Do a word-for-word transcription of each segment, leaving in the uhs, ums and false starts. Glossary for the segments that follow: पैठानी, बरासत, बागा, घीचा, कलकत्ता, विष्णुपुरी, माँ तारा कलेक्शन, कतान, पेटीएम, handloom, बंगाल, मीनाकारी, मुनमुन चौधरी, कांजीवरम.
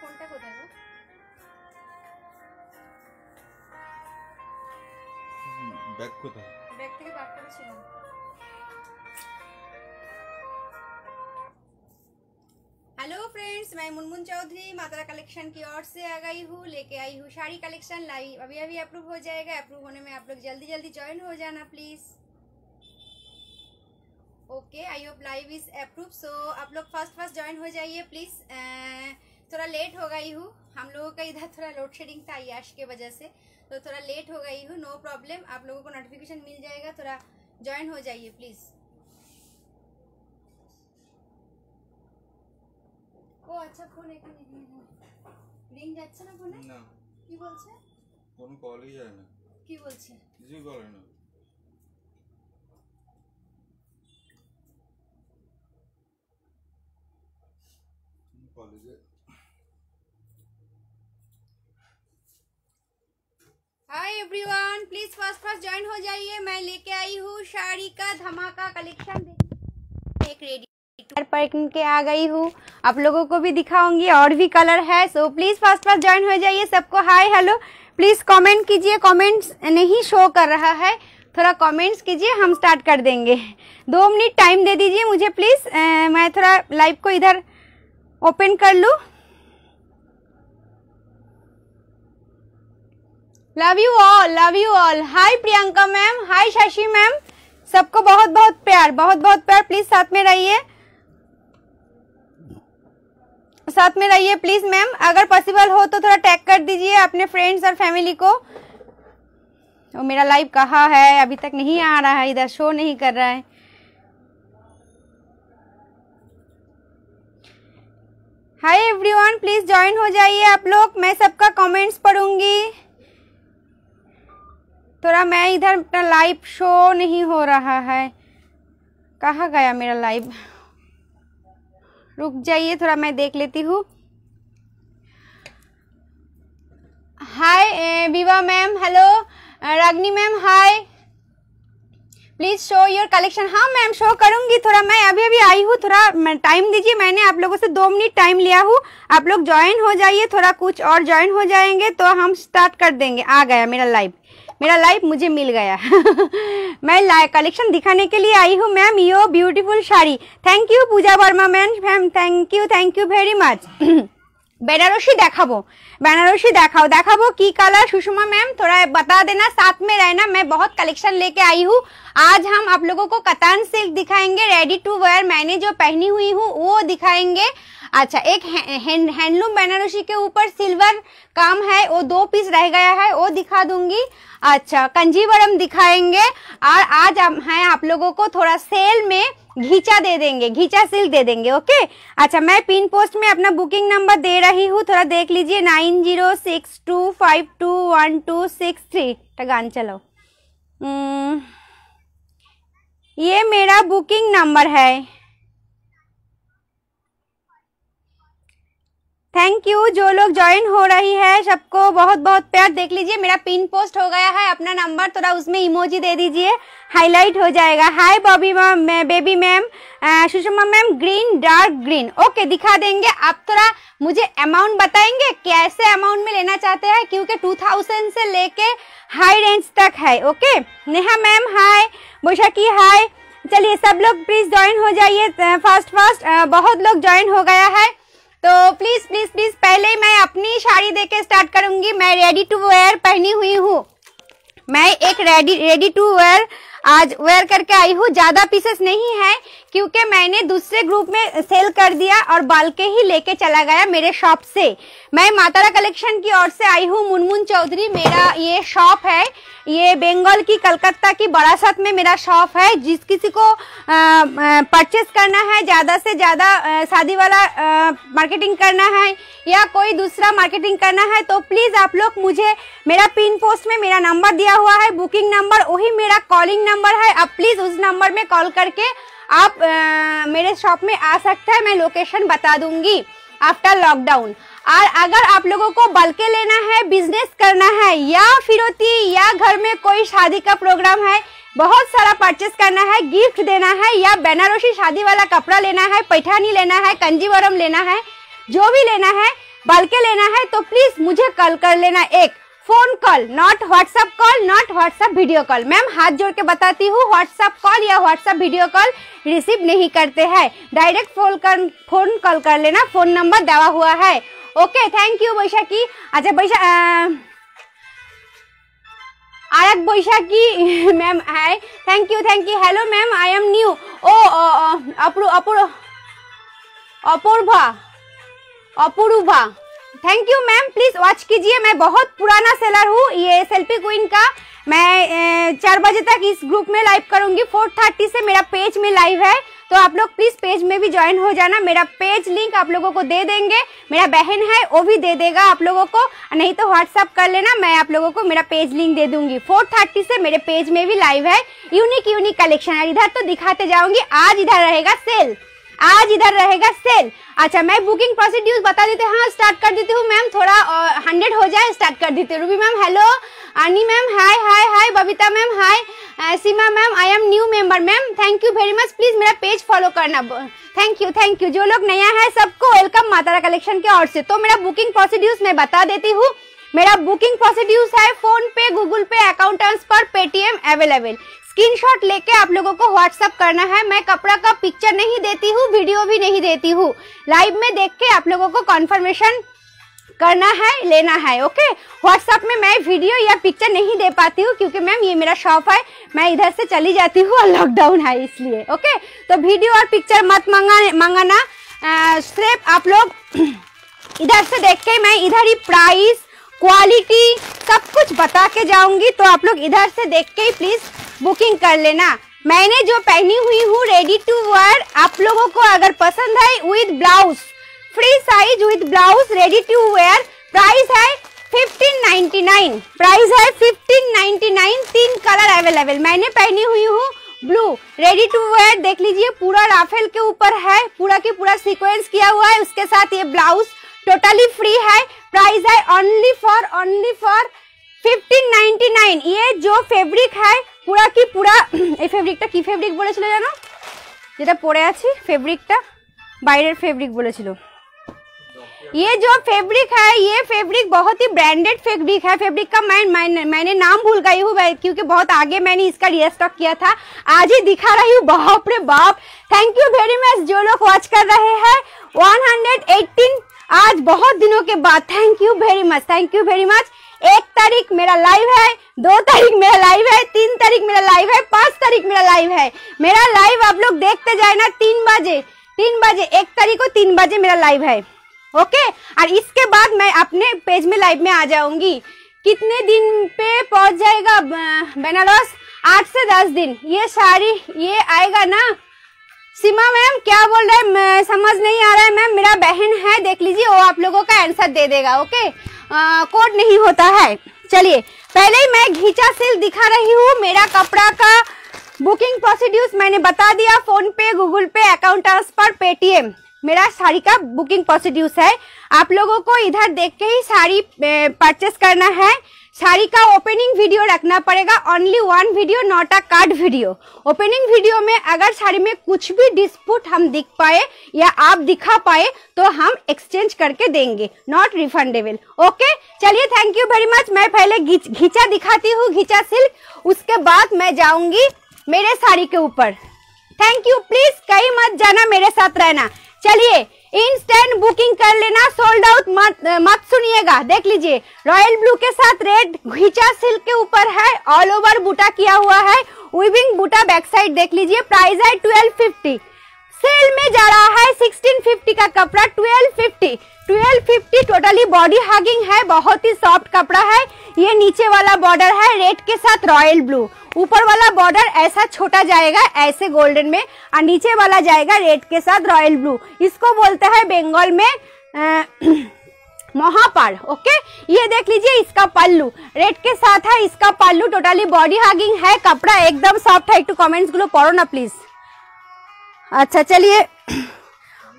फोनটা কোথায় গো? ব্যাগ কোথায়? ব্যাগ থেকে বার করেছিলাম। हेलो फ्रेंड्स, मैं मुनमुन चौधरी माँ तारा कलेक्शन की ओर से आ गई हूँ, लेके आई हूँ साड़ी कलेक्शन। लाइव अभी अभी अप्रूव हो जाएगा। अप्रूव होने में आप लोग जल्दी जल्दी ज्वाइन हो जाना please. Okay, I hope live is approve. So आप लोग फर्स्ट फर्स्ट ज्वाइन हो जाइए प्लीज़। थोड़ा लेट हो गई हूँ, हम लोगों का इधर थोड़ा लोड शेडिंग था याश के वजह से, तो थोड़ा लेट हो गई हूँ। नो प्रॉब्लम, आप लोगों को नोटिफिकेशन मिल जाएगा। थोड़ा ज्वाइन हो जाइए प्लीज़। ओ अच्छा, फोन एक नहीं है, रिंग जाता है ना फोन ना? क्या बोलते हैं? कौन कॉल ही जाए ना? क्या बोलते हैं? किसी कॉल है ना? कॉल ही जाए। Hi everyone, please first first join हो जाइए। मैं लेके आई हूँ साड़ी का धमाका कलेक्शन। एक रेडी पैकिंग के आ गई हूँ, आप लोगों को भी दिखाऊंगी। और भी कलर है, so please first first join हो जाइए। सबको हाय हेलो प्लीज कमेंट कीजिए। कमेंट्स नहीं शो कर रहा है, थोड़ा कमेंट्स कीजिए, हम स्टार्ट कर देंगे। दो मिनट टाइम दे दीजिए मुझे प्लीज। मैं थोड़ा लाइव को इधर ओपन कर लूँ। Love you all, love you all. Hi Priyanka ma'am, hi Shashi ma'am, सबको बहुत बहुत प्यार, बहुत बहुत प्यार। प्लीज साथ में रहिए, साथ में रहिए प्लीज। मैम अगर पॉसिबल हो तो थोड़ा टैग कर दीजिए अपने फ्रेंड्स और फैमिली को। तो मेरा लाइव कहाँ है? अभी तक नहीं आ रहा है, इधर शो नहीं कर रहा है। हाय एवरीवन, प्लीज ज्वाइन हो जाइए आप लोग। मैं सबका कमेंट्स पढ़ूंगी। थोड़ा मैं इधर अपना लाइव शो नहीं हो रहा है। कहाँ गया मेरा लाइव? रुक जाइए, थोड़ा मैं देख लेती हूँ। Hi Viva ma'am, hello Ragini ma'am, hi. Please show your collection. हाँ मैम, शो करूँगी। थोड़ा मैं अभी अभी आई हूँ, थोड़ा टाइम दीजिए। मैंने आप लोगों से दो मिनट टाइम लिया हूँ। आप लोग ज्वाइन हो जाइए। थोड़ा कुछ और ज्वाइन हो जाएंगे तो हम स्टार्ट कर देंगे। आ गया मेरा लाइव, मेरा लाइव मुझे मिल गया। मैं लाइव कलेक्शन दिखाने के लिए आई हूँ ma'am. Yo beautiful sari, thank you Puja Verma ma'am, thank you, thank you very much. Banarasi देखाबो, बनारसी देखाओ, देखाबो की कलर? सुषमा मैम थोड़ा बता देना, साथ में रहना। मैं बहुत कलेक्शन लेके आई हूँ। आज हम आप लोगों को कतान सिल्क दिखाएंगे, रेडी टू वेयर। मैंने जो पहनी हुई हूँ वो दिखाएंगे। अच्छा, एक हैंडलूम हैं, हैं, बनारसी के ऊपर सिल्वर काम है, वो दो पीस रह गया है, वो दिखा दूंगी। अच्छा, कंजीवरम दिखाएंगे। और आज हम हैं आप लोगों को थोड़ा सेल में घीचा दे देंगे, घीचा सिल्क दे देंगे। ओके, अच्छा मैं पिन पोस्ट में अपना बुकिंग नंबर दे रही हूँ, थोड़ा देख लीजिए। Nine zero six two five two one two six three गान चलो, ये मेरा बुकिंग नंबर है। थैंक यू जो लोग ज्वाइन हो रही है, सबको बहुत बहुत प्यार। देख लीजिए मेरा पिन पोस्ट हो गया है, अपना नंबर थोड़ा उसमें इमोजी दे दीजिए, हाईलाइट हो जाएगा। Hi Bobby ma'am, baby ma'am, Sushma ma'am, green dark green, okay दिखा देंगे। आप थोड़ा मुझे अमाउंट बताएंगे कैसे अमाउंट में लेना चाहते हैं, क्योंकि टू थाउजेंड से लेके हाई रेंज तक है। Okay, Neha ma'am hi, Baishakhi hi. चलिए सब लोग प्लीज ज्वाइन हो जाइए फास्ट फास्ट। बहुत लोग ज्वाइन हो गया है, तो प्लीज प्लीज प्लीज पहले ही मैं अपनी साड़ी देके स्टार्ट करूंगी। मैं रेडी टू वेयर पहनी हुई हूँ। मैं एक रेडी रेडी टू वेयर आज वेयर करके आई हूँ। ज्यादा पीसेस नहीं है क्योंकि मैंने दूसरे ग्रुप में सेल कर दिया और बाल के ही लेके चला गया मेरे शॉप से। मैं माँ तारा कलेक्शन की ओर से आई हूँ, मुनमुन चौधरी मेरा ये शॉप है। ये बंगाल की कलकत्ता की बरासत में मेरा शॉप है। जिस किसी को परचेस करना है, ज़्यादा से ज़्यादा शादी वाला मार्केटिंग करना है या कोई दूसरा मार्केटिंग करना है, तो प्लीज़ आप लोग मुझे, मेरा पिन पोस्ट में मेरा नंबर दिया हुआ है, बुकिंग नंबर, वही मेरा कॉलिंग नंबर है। आप प्लीज़ उस नंबर में कॉल करके आप आ, मेरे शॉप में आ सकते हैं। मैं लोकेशन बता दूंगी आफ्टर लॉकडाउन। और अगर आप लोगों को बल्के लेना है, बिजनेस करना है, या फिरौती या घर में कोई शादी का प्रोग्राम है, बहुत सारा परचेस करना है, गिफ्ट देना है, या बनारसी शादी वाला कपड़ा लेना है, पैठानी लेना है, कंजीवरम लेना है, जो भी लेना है, बल्क लेना है तो प्लीज मुझे कॉल कर लेना, एक phone call, not WhatsApp call, not WhatsApp video call. Ma'am हाथ जोड़ के बताती हूँ, व्हाट्सएप कॉल या व्हाट्सएप वीडियो कॉल रिसीव नहीं करते हैं, डायरेक्ट फोन कर फोन कॉल कर लेना, फोन नंबर देवा हुआ है। Okay thank you Baishakhi. अच्छा बैशाख आरक Baishakhi ma'am hi, thank you thank you. Hello ma'am I am new. O Apurva Apurva thank you ma'am, please watch कीजिए। मैं बहुत पुराना सेलर हूँ ये सेल्फी क्वीन का। मैं चार बजे तक इस ग्रुप में लाइव करूँगी, फोर थर्टी से मेरा पेज में लाइव है, तो आप लोग प्लीज पेज में भी ज्वाइन हो जाना। मेरा पेज लिंक आप लोगों को दे देंगे, मेरा बहन है वो भी दे देगा आप लोगों को, नहीं तो व्हाट्सअप कर लेना, मैं आप लोगों को मेरा पेज लिंक दे दूंगी। फोर थर्टी से मेरे पेज में भी लाइव है, यूनिक यूनिक कलेक्शन है, इधर तो दिखाते जाऊंगी। आज इधर रहेगा सेल, आज इधर रहेगा सेल। अच्छा मैं बुकिंग प्रोसीड्यूर बता देते हैं, हाँ स्टार्ट कर देती हूँ मैम, थोड़ा हंड्रेड हो जाए स्टार्ट कर देती हूँ। रूबी मैम हेलो, आनी ma'am hi hi hi, Babita ma'am hi, Seema ma'am I am new member ma'am thank you very much, please मेरा पेज फॉलो करना। थैंक यू थैंक यू, जो लोग नया है सबको वेलकम माँ तारा कलेक्शन की ओर से। तो मेरा बुकिंग प्रोसीड्यूर मैं बता देती हूँ, मेरा बुकिंग प्रोसीड्यूर है फोन पे, गूगल पे, account transfer, पेटीएम available. Screenshot लेके आप लोगों को व्हाट्सअप करना है। मैं कपड़ा का पिक्चर नहीं देती हूँ, वीडियो भी नहीं देती हूँ, लाइव में देख के आप लोगों को कॉन्फर्मेशन करना है, लेना है। ओके व्हाट्सअप में मैं वीडियो या पिक्चर नहीं दे पाती हूँ क्योंकि मैम ये मेरा शॉप है, मैं इधर से चली जाती हूँ और लॉकडाउन है इसलिए। ओके तो वीडियो और पिक्चर मत मंगा मंगाना सिर्फ आप लोग इधर से देख के मैं इधर ही प्राइस क्वालिटी सब कुछ बता के जाऊँगी, तो आप लोग इधर से देख के ही प्लीज़ बुकिंग कर लेना। मैंने जो पहनी हुई हूँ रेडी टू वेयर, आप लोगों को अगर पसंद है with blouse, free size with blouse ready to wear. Price है फिफ्टीन नाइन्टी नाइन, प्राइस है फिफ्टीन नाइन्टी नाइन। तीन कलर अवेलेबल, मैंने पहनी हुई हूँ ब्लू रेडी टू वेयर, देख लीजिए पूरा राफेल के ऊपर है, पूरा के पूरा सीक्वेंस किया हुआ है, उसके साथ ये ब्लाउज टोटली फ्री है। प्राइस है only for only for fifteen ninety nine. ये जो फैब्रिक है पूरा की पूरा फैब्रिकटा की फैब्रिक बोलेছিল জানো যেটা পরে আছে, फैब्रिकटा বাইরের फैब्रिक बोलेছিল। ये जो फैब्रिक है ये फैब्रिक बहुत ही ब्रांडेड फैब्रिक है, फैब्रिक का मैं, मैं मैंने नाम भूल गई हूँ क्योंकि बहुत आगे मैंने इसका रीस्टॉक किया था, आज ही दिखा रही हूँ। बाप रे बाप थैंक यू वेरी मच जो लोग वॉच कर रहे हैं। वन हंड्रेड एटीन, आज बहुत दिनों के बाद, thank you very much thank you very much. एक तारीख मेरा लाइव है, दो तारीख मेरा लाइव है, तीन तारीख मेरा लाइव है, पांच तारीख मेरा लाइव है। मेरा लाइव आप लोग देखते जाए ना, तीन बजे तीन बजे एक तारीख को तीन बजे मेरा लाइव है। ओके और इसके बाद मैं अपने पेज में लाइव में आ जाऊंगी। कितने दिन पे पहुंच जाएगा बनारस? आठ से दस दिन। ये साड़ी ये आएगा ना सीमा मैम, क्या बोल रहे हैं समझ नहीं आ रहा है मैम, मेरा बहन है देख लीजिए वो आप लोगों का आंसर दे देगा। ओके कोड नहीं होता है। चलिए पहले ही मैं घीचा सेल दिखा रही हूँ, मेरा कपड़ा का बुकिंग प्रोसीड्यूस मैंने बता दिया, फोन पे, गूगल पे, अकाउंट ट्रांसफर, पेटीएम मेरा साड़ी का बुकिंग प्रोसीड्यूस है। आप लोगों को इधर देख के ही साड़ी परचेस करना है। साड़ी का ओपनिंग वीडियो रखना पड़ेगा, only one video not a card video. Opening video में अगर साड़ी में कुछ भी डिस्प्यूट हम दिख पाए या आप दिखा पाए तो हम एक्सचेंज करके देंगे, नॉट रिफंडेबल। ओके चलिए थैंक यू वेरी मच। मैं पहले घीचा दिखाती हूँ, घीचा सिल्क, उसके बाद मैं जाऊंगी मेरे साड़ी के ऊपर। थैंक यू, प्लीज कहीं मत जाना, मेरे साथ रहना। चलिए इंस्टेंट बुकिंग कर लेना, सोल्ड आउट मत मत सुनिएगा। देख लीजिए रॉयल ब्लू के साथ रेड घीचा सिल्क के ऊपर है, ऑल ओवर बूटा किया हुआ है, वीविंग बूटा बैक साइड देख लीजिए। प्राइस है ट्वेल्व फिफ्टी, सेल में जा रहा है सिक्सटीन फिफ्टी का कपड़ा। Twelve fifty totally body hugging है, बहुत ही सॉफ्ट कपड़ा है। ये नीचे वाला बॉर्डर है रेड के साथ रॉयल ब्लू, ऊपर वाला बॉर्डर ऐसा छोटा जाएगा ऐसे गोल्डन में और नीचे वाला जाएगा रेड के साथ रॉयल ब्लू। इसको बोलते हैं बंगाल में आ, महापार। ओके ये देख लीजिए इसका पल्लू रेड के साथ है, इसका पल्लू टोटली बॉडी हगिंग है, कपड़ा एकदम सॉफ्ट है। टू कमेंट्स गुलो पढ़ो ना प्लीज। अच्छा चलिए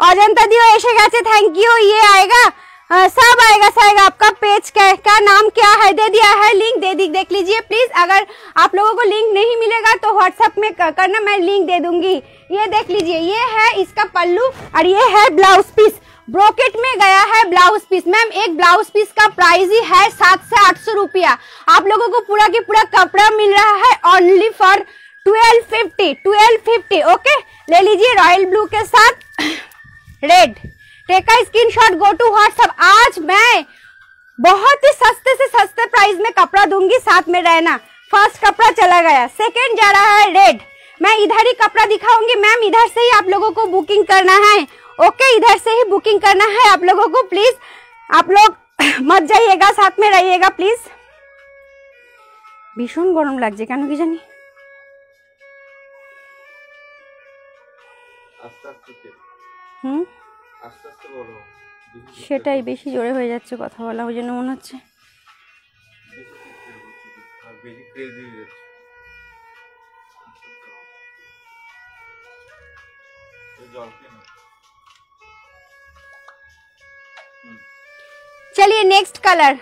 अजंता दियो ऐसे गए, थैंक यू। ये आएगा आ, सब आएगा सब आएगा। आपका पेज क्या, क्या नाम क्या है? दे दिया है लिंक, दे दी देख लीजिए प्लीज। अगर आप लोगों को लिंक नहीं मिलेगा तो व्हाट्सएप में करना, मैं लिंक दे दूंगी। ये देख लीजिए ये है इसका पल्लू और ये है ब्लाउज पीस, ब्रोकेट में गया है ब्लाउज ब्लाउज पीस। मैम एक ब्लाउज पीस का प्राइस ही है सात से आठ सौ रुपया। आप लोगों को पूरा की पूरा कपड़ा मिल रहा है only for twelve fifty, twelve fifty. Okay, ले लीजिए रॉयल ब्लू के साथ red. Take a screenshot, go to WhatsApp. आज मैं बहुत ही सस्ते से सस्ते प्राइस में कपड़ा दूंगी, साथ में रहना। फर्स्ट कपड़ा चला गया, सेकंड जा रहा है रेड। मैं इधर ही कपड़ा दिखाऊंगी मैम, इधर से ही आप लोगों को बुकिंग करना है। ओके, इधर से ही बुकिंग करना है आप लोगों को। प्लीज आप लोग मत जाइएगा, साथ में रहिएगा प्लीज। भीषण गरम लग जाए क्या कि जानी। হুম আস্তে আস্তে বলো, সেটাই বেশি জোরে হয়ে যাচ্ছে কথা বলা, ওই জন্য মনে হচ্ছে বেশি ক্রেজি হয়ে যাচ্ছে। चलिए next colour.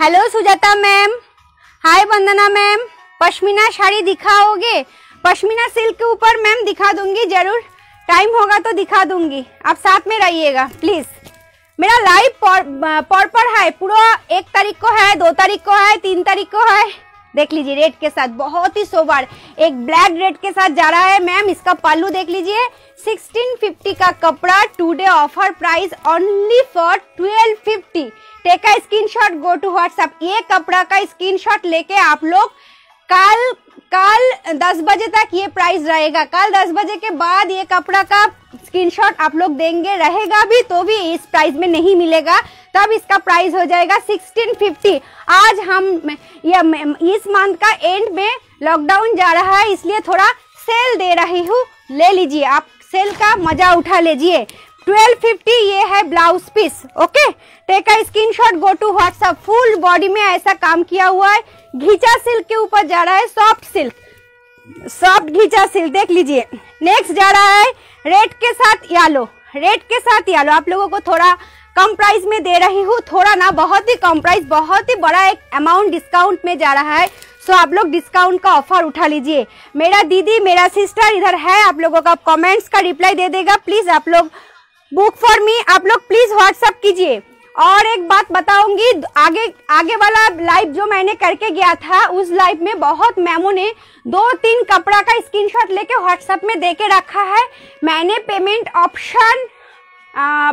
Hello Sujata ma'am, hi Vandana ma'am. Pashmina sari दिखाओगे? पश्मीना सिल्क के ऊपर मैम दिखा दूंगी जरूर, टाइम होगा तो दिखा दूंगी। आप साथ में रहिएगा प्लीज। मेरा लाइव पर पर है पूरा, एक तारीख को है, दो तारीख को है, तीन तारीख को है। देख लीजिए रेड के साथ बहुत ही सोबर एक ब्लैक रेड के साथ जा रहा है मैम। इसका पल्लू देख लीजिए। सोलह सौ पचास का कपड़ा today offer price only for twelve fifty. Take a screenshot, go to WhatsApp. ये कपड़ा का स्क्रीनशॉट लेके आप लोग कल कल दस बजे तक ये प्राइस रहेगा। कल दस बजे के बाद ये कपड़ा का स्क्रीनशॉट आप लोग देंगे, रहेगा भी तो भी इस प्राइस में नहीं मिलेगा। तब इसका प्राइस हो जाएगा सोलह सौ पचास। आज हम या इस मंथ का एंड में लॉकडाउन जा रहा है, इसलिए थोड़ा सेल दे रही हूँ, ले लीजिए। आप सेल का मजा उठा लीजिए। ट्वेल्व फिफ्टी ये है blouse piece. Okay, take a screenshot, go to WhatsApp. Full body में ऐसा काम किया हुआ है। घीचा सिल्क के ऊपर जा रहा है, soft silk, soft घीचा silk देख लीजिए। नेक्स्ट जा रहा है रेड के साथ येलो, रेड के साथ येलो। आप लोगों को थोड़ा कम प्राइस में दे रही हूँ, थोड़ा ना बहुत ही कम प्राइस, बहुत ही बड़ा एक अमाउंट डिस्काउंट में जा रहा है। सो आप लोग डिस्काउंट का ऑफर उठा लीजिए। मेरा दीदी, मेरा सिस्टर इधर है, आप लोगों का कमेंट्स का रिप्लाई दे देगा प्लीज। आप लोग बुक फॉर मी, आप लोग प्लीज व्हाट्सएप कीजिए। और एक बात बताऊंगी, आगे आगे वाला लाइव जो मैंने करके गया था, उस लाइव में बहुत मैमों ने दो तीन कपड़ा का स्क्रीनशॉट लेके व्हाट्सएप में देके रखा है। मैंने पेमेंट ऑप्शन,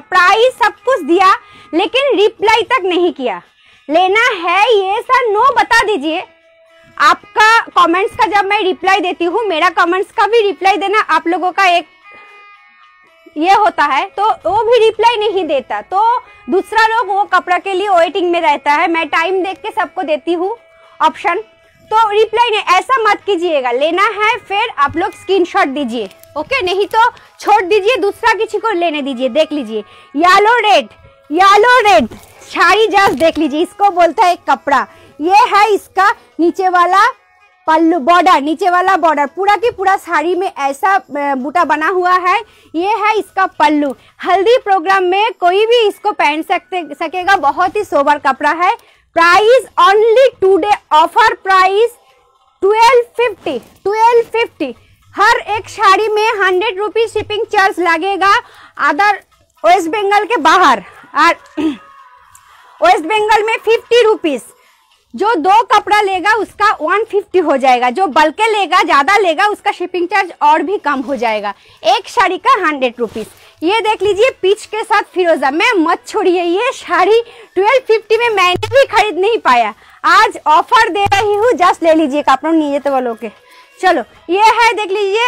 प्राइस सब कुछ दिया, लेकिन रिप्लाई तक नहीं किया। लेना है ये सर नो बता दीजिए। आपका कमेंट्स का जब मैं रिप्लाई देती हूँ, मेरा कमेंट्स का भी रिप्लाई देना आप लोगों का एक ये होता है, तो वो भी रिप्लाई नहीं देता, तो दूसरा लोग वो कपड़ा के लिए वेटिंग में रहता है। मैं टाइम देख के सबको देती हूँ ऑप्शन, तो रिप्लाई नहीं, ऐसा मत कीजिएगा। लेना है फिर आप लोग स्क्रीनशॉट दीजिए। ओके, नहीं तो छोड़ दीजिए, दूसरा किसी को लेने दीजिए। देख लीजिए yellow red, yellow red sari just देख लीजिए। इसको बोलता है कपड़ा। ये है इसका नीचे वाला पल्लू बॉर्डर, नीचे वाला बॉर्डर पूरा की पूरा साड़ी में ऐसा बूटा बना हुआ है। ये है इसका पल्लू। हल्दी प्रोग्राम में कोई भी इसको पहन सकते सकेगा। बहुत ही सोबर कपड़ा है। Price only today offer price twelve fifty, twelve fifty. हर एक साड़ी में हंड्रेड रुपीज शिपिंग चार्ज लगेगा अदर वेस्ट बंगाल के बाहर, और वेस्ट बंगाल में फिफ्टी रुपीज। जो दो कपड़ा लेगा उसका एक सौ पचास हो जाएगा। जो बल्क लेगा, ज़्यादा लेगा, उसका शिपिंग चार्ज और भी कम हो जाएगा। एक साड़ी का हंड्रेड रुपीज़। ये देख लीजिए पीच के साथ फिरोजा। मैं मत छोड़िए, ये साड़ी ट्वेल्व फिफ्टी में मैंने भी खरीद नहीं पाया। आज ऑफर दे रही हूँ, जस्ट ले लीजिए। कपड़ों नीचे तो बोलो के चलो। ये है देख लीजिए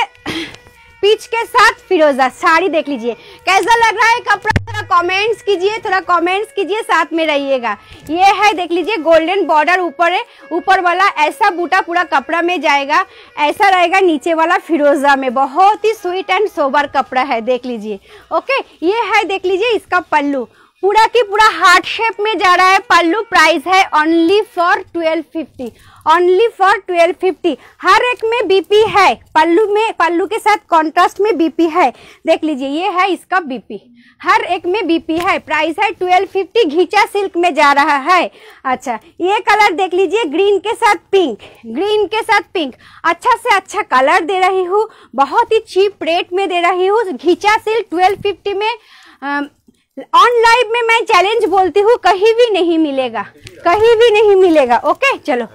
पीच के साथ फिरोजा साड़ी देख लीजिए। कैसा लग रहा है कपड़ा, कमेंट्स कीजिए, थोड़ा कमेंट्स कीजिए, साथ में रहिएगा। ये है देख लीजिए गोल्डन बॉर्डर, ऊपर ऊपर वाला ऐसा बूटा पूरा कपड़ा में जाएगा, ऐसा रहेगा। नीचे वाला फिरोजा में बहुत ही स्वीट एंड सोबर कपड़ा है, देख लीजिए। ओके, ये है देख लीजिए इसका पल्लू। पूरा की पूरा हार्ट शेप में जा रहा है। पल्लू प्राइस है only for twelve fifty, only for twelve fifty. हर एक में बीपी है, पल्लू में पल्लू के साथ कॉन्ट्रास्ट में बीपी है। देख लीजिए ये है इसका बीपी, हर एक में बीपी है। प्राइस है ट्वेल्व फिफ्टी। घीचा सिल्क में जा रहा है। अच्छा ये कलर देख लीजिए, ग्रीन के साथ पिंक, ग्रीन के साथ पिंक। अच्छा से अच्छा कलर दे रही हूँ, बहुत ही चीप रेट में दे रही हूँ। घीचा सिल्क ट्वेल्व फिफ्टी में आ, ऑन लाइव में मैं चैलेंज बोलती हूँ कहीं भी नहीं मिलेगा, कहीं भी नहीं मिलेगा। ओके चलो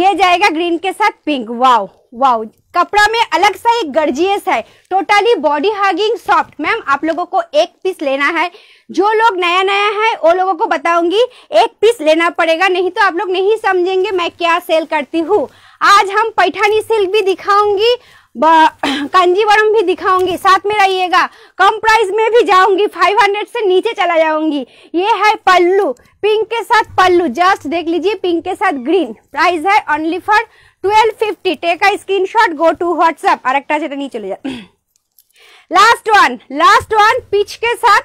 ये जाएगा ग्रीन के साथ पिंक। वाओ वाओ, कपड़ा में अलग सा एक गर्जियस है, totally body hugging soft. Ma'am आप लोगों को एक पीस लेना है, जो लोग नया नया है वो लोगों को बताऊंगी एक पीस लेना पड़ेगा, नहीं तो आप लोग नहीं समझेंगे मैं क्या सेल करती हूँ। आज हम पैठानी सिल्क भी दिखाऊंगी, कांजीवरम भी दिखाऊंगी, साथ में रहिएगा। कम प्राइस में भी जाऊंगी, पाँच सौ से नीचे चला जाऊंगी। ये है पल्लू, पिंक के साथ पल्लू, जस्ट देख लीजिए पिंक के साथ ग्रीन। प्राइस है only for twelve fifty. Take a screenshot, go to WhatsApp. और एक टाइम से नीचे चले जाओ। Last one, last one peach के साथ,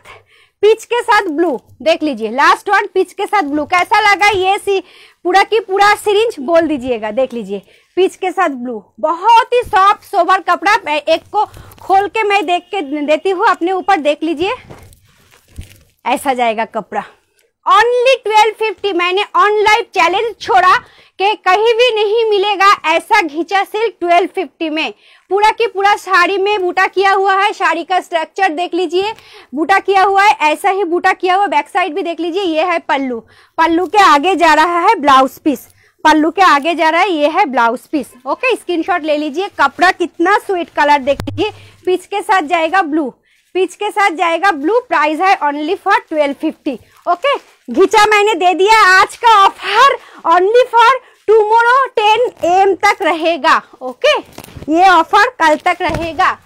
पिच के साथ ब्लू। देख लीजिए लास्ट वन पिच के साथ ब्लू। कैसा लगा ये सी पूरा की पूरा सिरिंज बोल दीजिएगा। देख लीजिए पिच के साथ ब्लू, बहुत ही सॉफ्ट सोबर कपड़ा। एक को खोल के मैं देख के देती हूँ अपने ऊपर, देख लीजिए ऐसा जाएगा कपड़ा। Only twelve fifty. मैंने ऑनलाइन चैलेंज छोड़ा कि कहीं भी नहीं मिलेगा ऐसा घिंचा सिल्क ट्वेल्व फिफ्टी में। पूरा की पूरा साड़ी में बूटा किया हुआ है, साड़ी का स्ट्रक्चर देख लीजिए बूटा किया हुआ है, ऐसा ही बूटा किया हुआ। बैक साइड भी देख लीजिए। ये है पल्लू, पल्लू के आगे जा रहा है ब्लाउज पीस, पल्लू के आगे जा रहा है ये है ब्लाउज पीस। ओके स्क्रीनशॉट ले लीजिए। कपड़ा कितना स्वीट कलर देख लीजिए, पीच के साथ जाएगा ब्लू, पीच के साथ जाएगा ब्लू। प्राइस है only for twelve fifty. Okay घिचा मैंने दे दिया, आज का offer only for tomorrow ten A M तक रहेगा। ओके ये ऑफर कल तक रहेगा।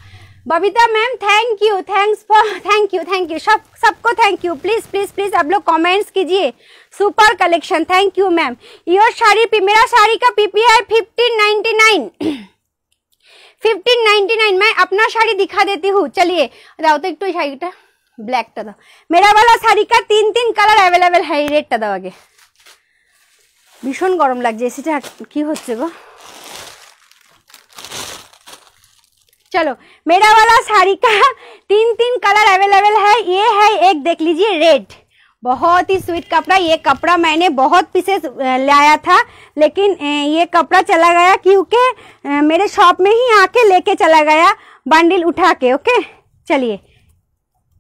Babita ma'am thank you, thanks for, thank you thank you सब सबको thank you. Please please please आप लोग कमेंट्स कीजिए। Super collection, thank you ma'am. Your sari P, मेरा साड़ी का पीपी है fifteen ninety nine, fifteen ninety nine. मैं अपना साड़ी दिखा देती हूँ, चलिए दाओ तो एक तो साड़ी टा ब्लैक टा दो। मेरा वाला साड़ी का तीन तीन कलर अवेलेबल है। रेड टा दो आगे। भीषण गरम लग जाए की होच्छे गो। चलो मेरा वाला साड़ी का तीन तीन कलर अवेलेबल है। ये है एक देख लीजिए रेड, बहुत ही स्वीट कपड़ा। ये कपड़ा मैंने बहुत पीसेस लाया था लेकिन ये कपड़ा चला गया क्योंकि मेरे शॉप में ही आके लेके चला गया बंडल उठा के। ओके चलिए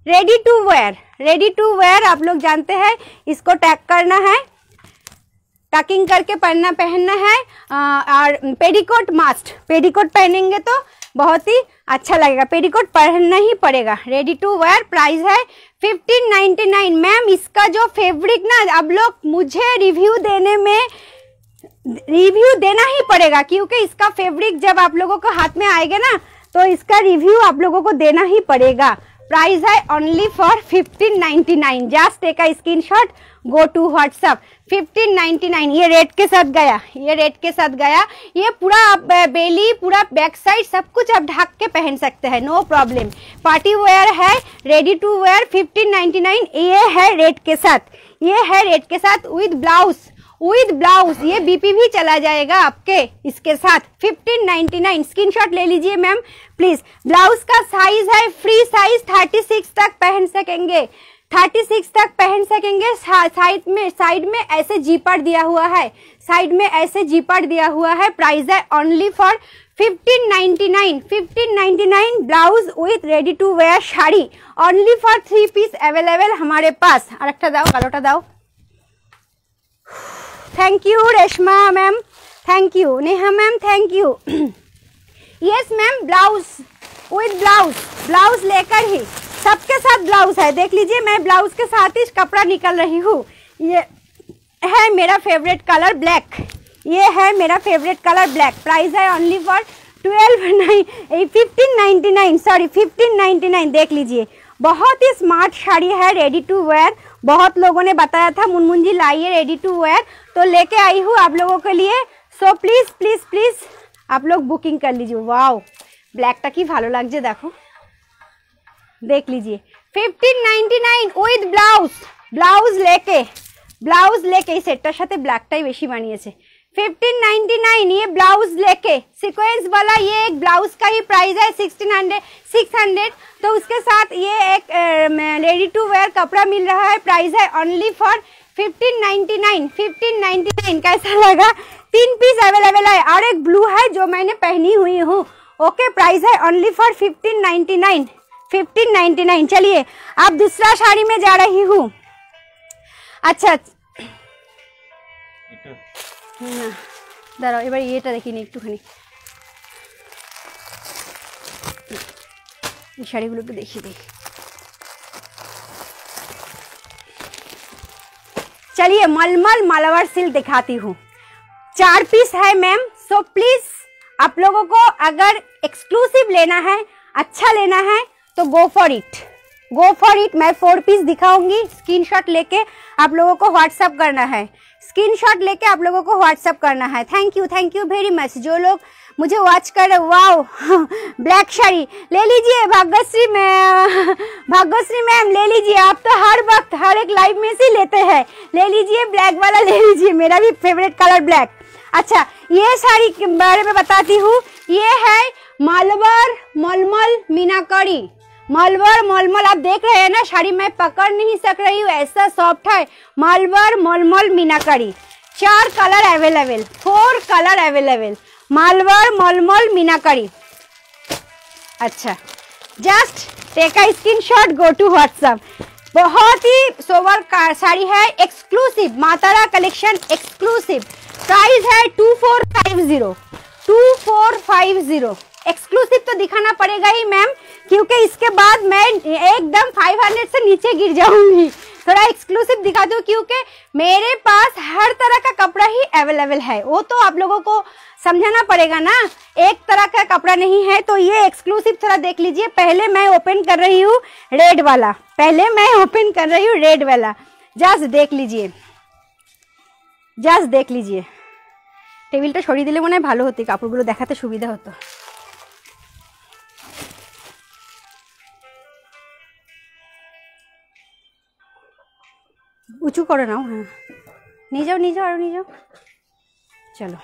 ready to wear, ready to wear आप लोग जानते हैं। इसको टैग करना है, टकिंग करके पहनना पहनना है और पेडीकोट मस्ट। पेडीकोट पहनेंगे तो बहुत ही अच्छा लगेगा, पेडीकोट पहनना ही पड़ेगा। रेडी टू वेयर प्राइस है फिफ्टीन नाइन्टी नाइन। मैम इसका जो फैब्रिक ना, अब लोग मुझे रिव्यू देने में रिव्यू देना ही पड़ेगा क्योंकि इसका फैब्रिक जब आप लोगों को हाथ में आएगा ना तो इसका रिव्यू आप लोगों को देना ही पड़ेगा। प्राइस है only for fifteen ninety nine. Just take a screenshot, go to WhatsApp. Fifteen ninety nine. ये रेड के साथ गया, ये रेड के साथ गया। ये पूरा आप बेली, पूरा बैक साइड सब कुछ आप ढक के पहन सकते हैं, नो प्रॉब्लम। पार्टी वेयर है, ready to wear fifteen ninety nine. ये है रेड के साथ, ये है रेड के साथ विद ब्लाउज, विद ब्लाउज। ये बीपी भी चला जाएगा आपके इसके साथ। Fifteen ninety nine. स्क्रीनशॉट ले लीजिए मैम प्लीज। ब्लाउज का साइज है फ्री साइज, थर्टी सिक्स तक पहन सकेंगे, थर्टी सिक्स तक पहन सकेंगे। साइड में साइड में ऐसे जीपर दिया हुआ है, साइड में ऐसे जीपर दिया हुआ है। प्राइस है only for fifteen ninety nine, fifteen ninety nine. Blouse with ready to wear sari only for three piece available हमारे पास। और एक दाओ कालोटा दाओ। Thank you Reshma ma'am, thank you Neha ma'am, thank you. Yes ma'am blouse with blouse, blouse लेकर ही सबके साथ ब्लाउज है। देख लीजिए मैं ब्लाउज के साथ ही कपड़ा निकल रही हूँ। ये है मेरा फेवरेट कलर ब्लैक, ये है मेरा फेवरेट कलर ब्लैक। प्राइस है only for twelve nine fifteen ninety nine sorry fifteen ninety nine. देख लीजिए बहुत ही स्मार्ट साड़ी है, रेडी टू वेयर। बहुत लोगों ने बताया था मुनमुन जी लाइए रेडी टू वेयर, तो लेके आई हूँ आप लोगों के लिए। सो प्लीज़ प्लीज़ प्लीज़ आप लोग बुकिंग कर लीजिए। वाओ ब्लैकटा की भालो लागजे देखो, देख लीजिए fifteen ninety nine with blouse, blouse लेके ब्लाउज लेके सेटटार साथे ब्लैकटाई बेशी मानिয়েছে। फिफ्टीन नाइन्टी नाइन ये ब्लाउज लेके सीक्वेंस वाला, ये एक ब्लाउज का ही प्राइस है सिक्सटीन हंड्रेड सिक्स हंड्रेड। तो उसके साथ ये एक रेडी टू वेयर कपड़ा मिल रहा है, प्राइस है only for fifteen ninety nine. कैसा लगा? तीन पीस अवेलेबल है और एक ब्लू है जो मैंने पहनी हुई हूँ। ओके, प्राइस है only for fifteen ninety nine fifteen ninety nine. चलिए आप दूसरा साड़ी में जा रही हूँ। अच्छा ना दाड़ाओ एबार येटा देखि नि एकटुखानि, ये शाड़ीगुलो एकटु देखिए दे। चलिए मलमल मालावार सिल्क दिखाती हूँ। चार पीस है मैम, सो प्लीज आप लोगों को अगर एक्सक्लूसिव लेना है, अच्छा लेना है तो go for it, go for it. मैं फोर पीस दिखाऊंगी, स्क्रीनशॉट लेके आप लोगों को व्हाट्सअप करना है, स्क्रीनशॉट लेके आप लोगों को व्हाट्सअप करना है। Thank you, thank you very much जो लोग मुझे वॉच कर रहे। वाओ ब्लैक साड़ी ले लीजिए भाग्यश्री मैम, भाग्यश्री मैम ले लीजिए, आप तो हर वक्त हर एक लाइव में से लेते हैं, ले लीजिए ब्लैक वाला ले लीजिए, मेरा भी फेवरेट कलर ब्लैक। अच्छा ये साड़ी के बारे में बताती हूँ, ये है मालवर मलमल मीनाकारी, मालवर मलमल। आप देख रहे हैं ना साड़ी मैं पकड़ नहीं सक रही हूँ, ऐसा सॉफ्ट है। मालवर मलमल मीनाकारी, चार colour available, four colour available, Malabar मलमल मीनाकारी। अच्छा just take a screenshot, go to WhatsApp. बहुत ही सोवर का साड़ी है, exclusive माँ तारा कलेक्शन exclusive. Price है two four five zero two four five zero. Exclusive तो दिखाना पड़ेगा ही मैम, क्योंकि इसके बाद मैं एकदम फाइव हंड्रेड से नीचे गिर जाऊंगी। थोड़ा एक्सक्लूसिव दिखा दूँ क्योंकि मेरे पास हर तरह का कपड़ा ही अवेलेबल है, वो तो आप लोगों को समझाना पड़ेगा ना, एक तरह का कपड़ा नहीं है। तो ये एक्सक्लूसिव थोड़ा देख लीजिए। पहले मैं ओपन कर रही हूँ रेड वाला, पहले मैं ओपन कर रही हूँ रेड वाला, जस्ट देख लीजिए, जस्ट देख लीजिए। टेबिलटा सरिए दिले मने भालो होते, कपड़गुलो देखाते सुविधा होतो। उचू करो ना, हाँ नहीं जाओ नहीं जाओ और नहीं जाओ। चलो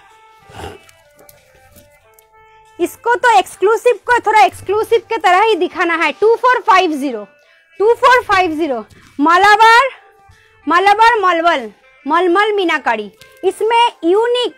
इसको तो एक्सक्लूसिव को थोड़ा एक्सक्लूसिव के तरह ही दिखाना है। Two four five zero two four five zero, Malabar Malabar मलमल मलमल मीनाकारी। इसमें यूनिक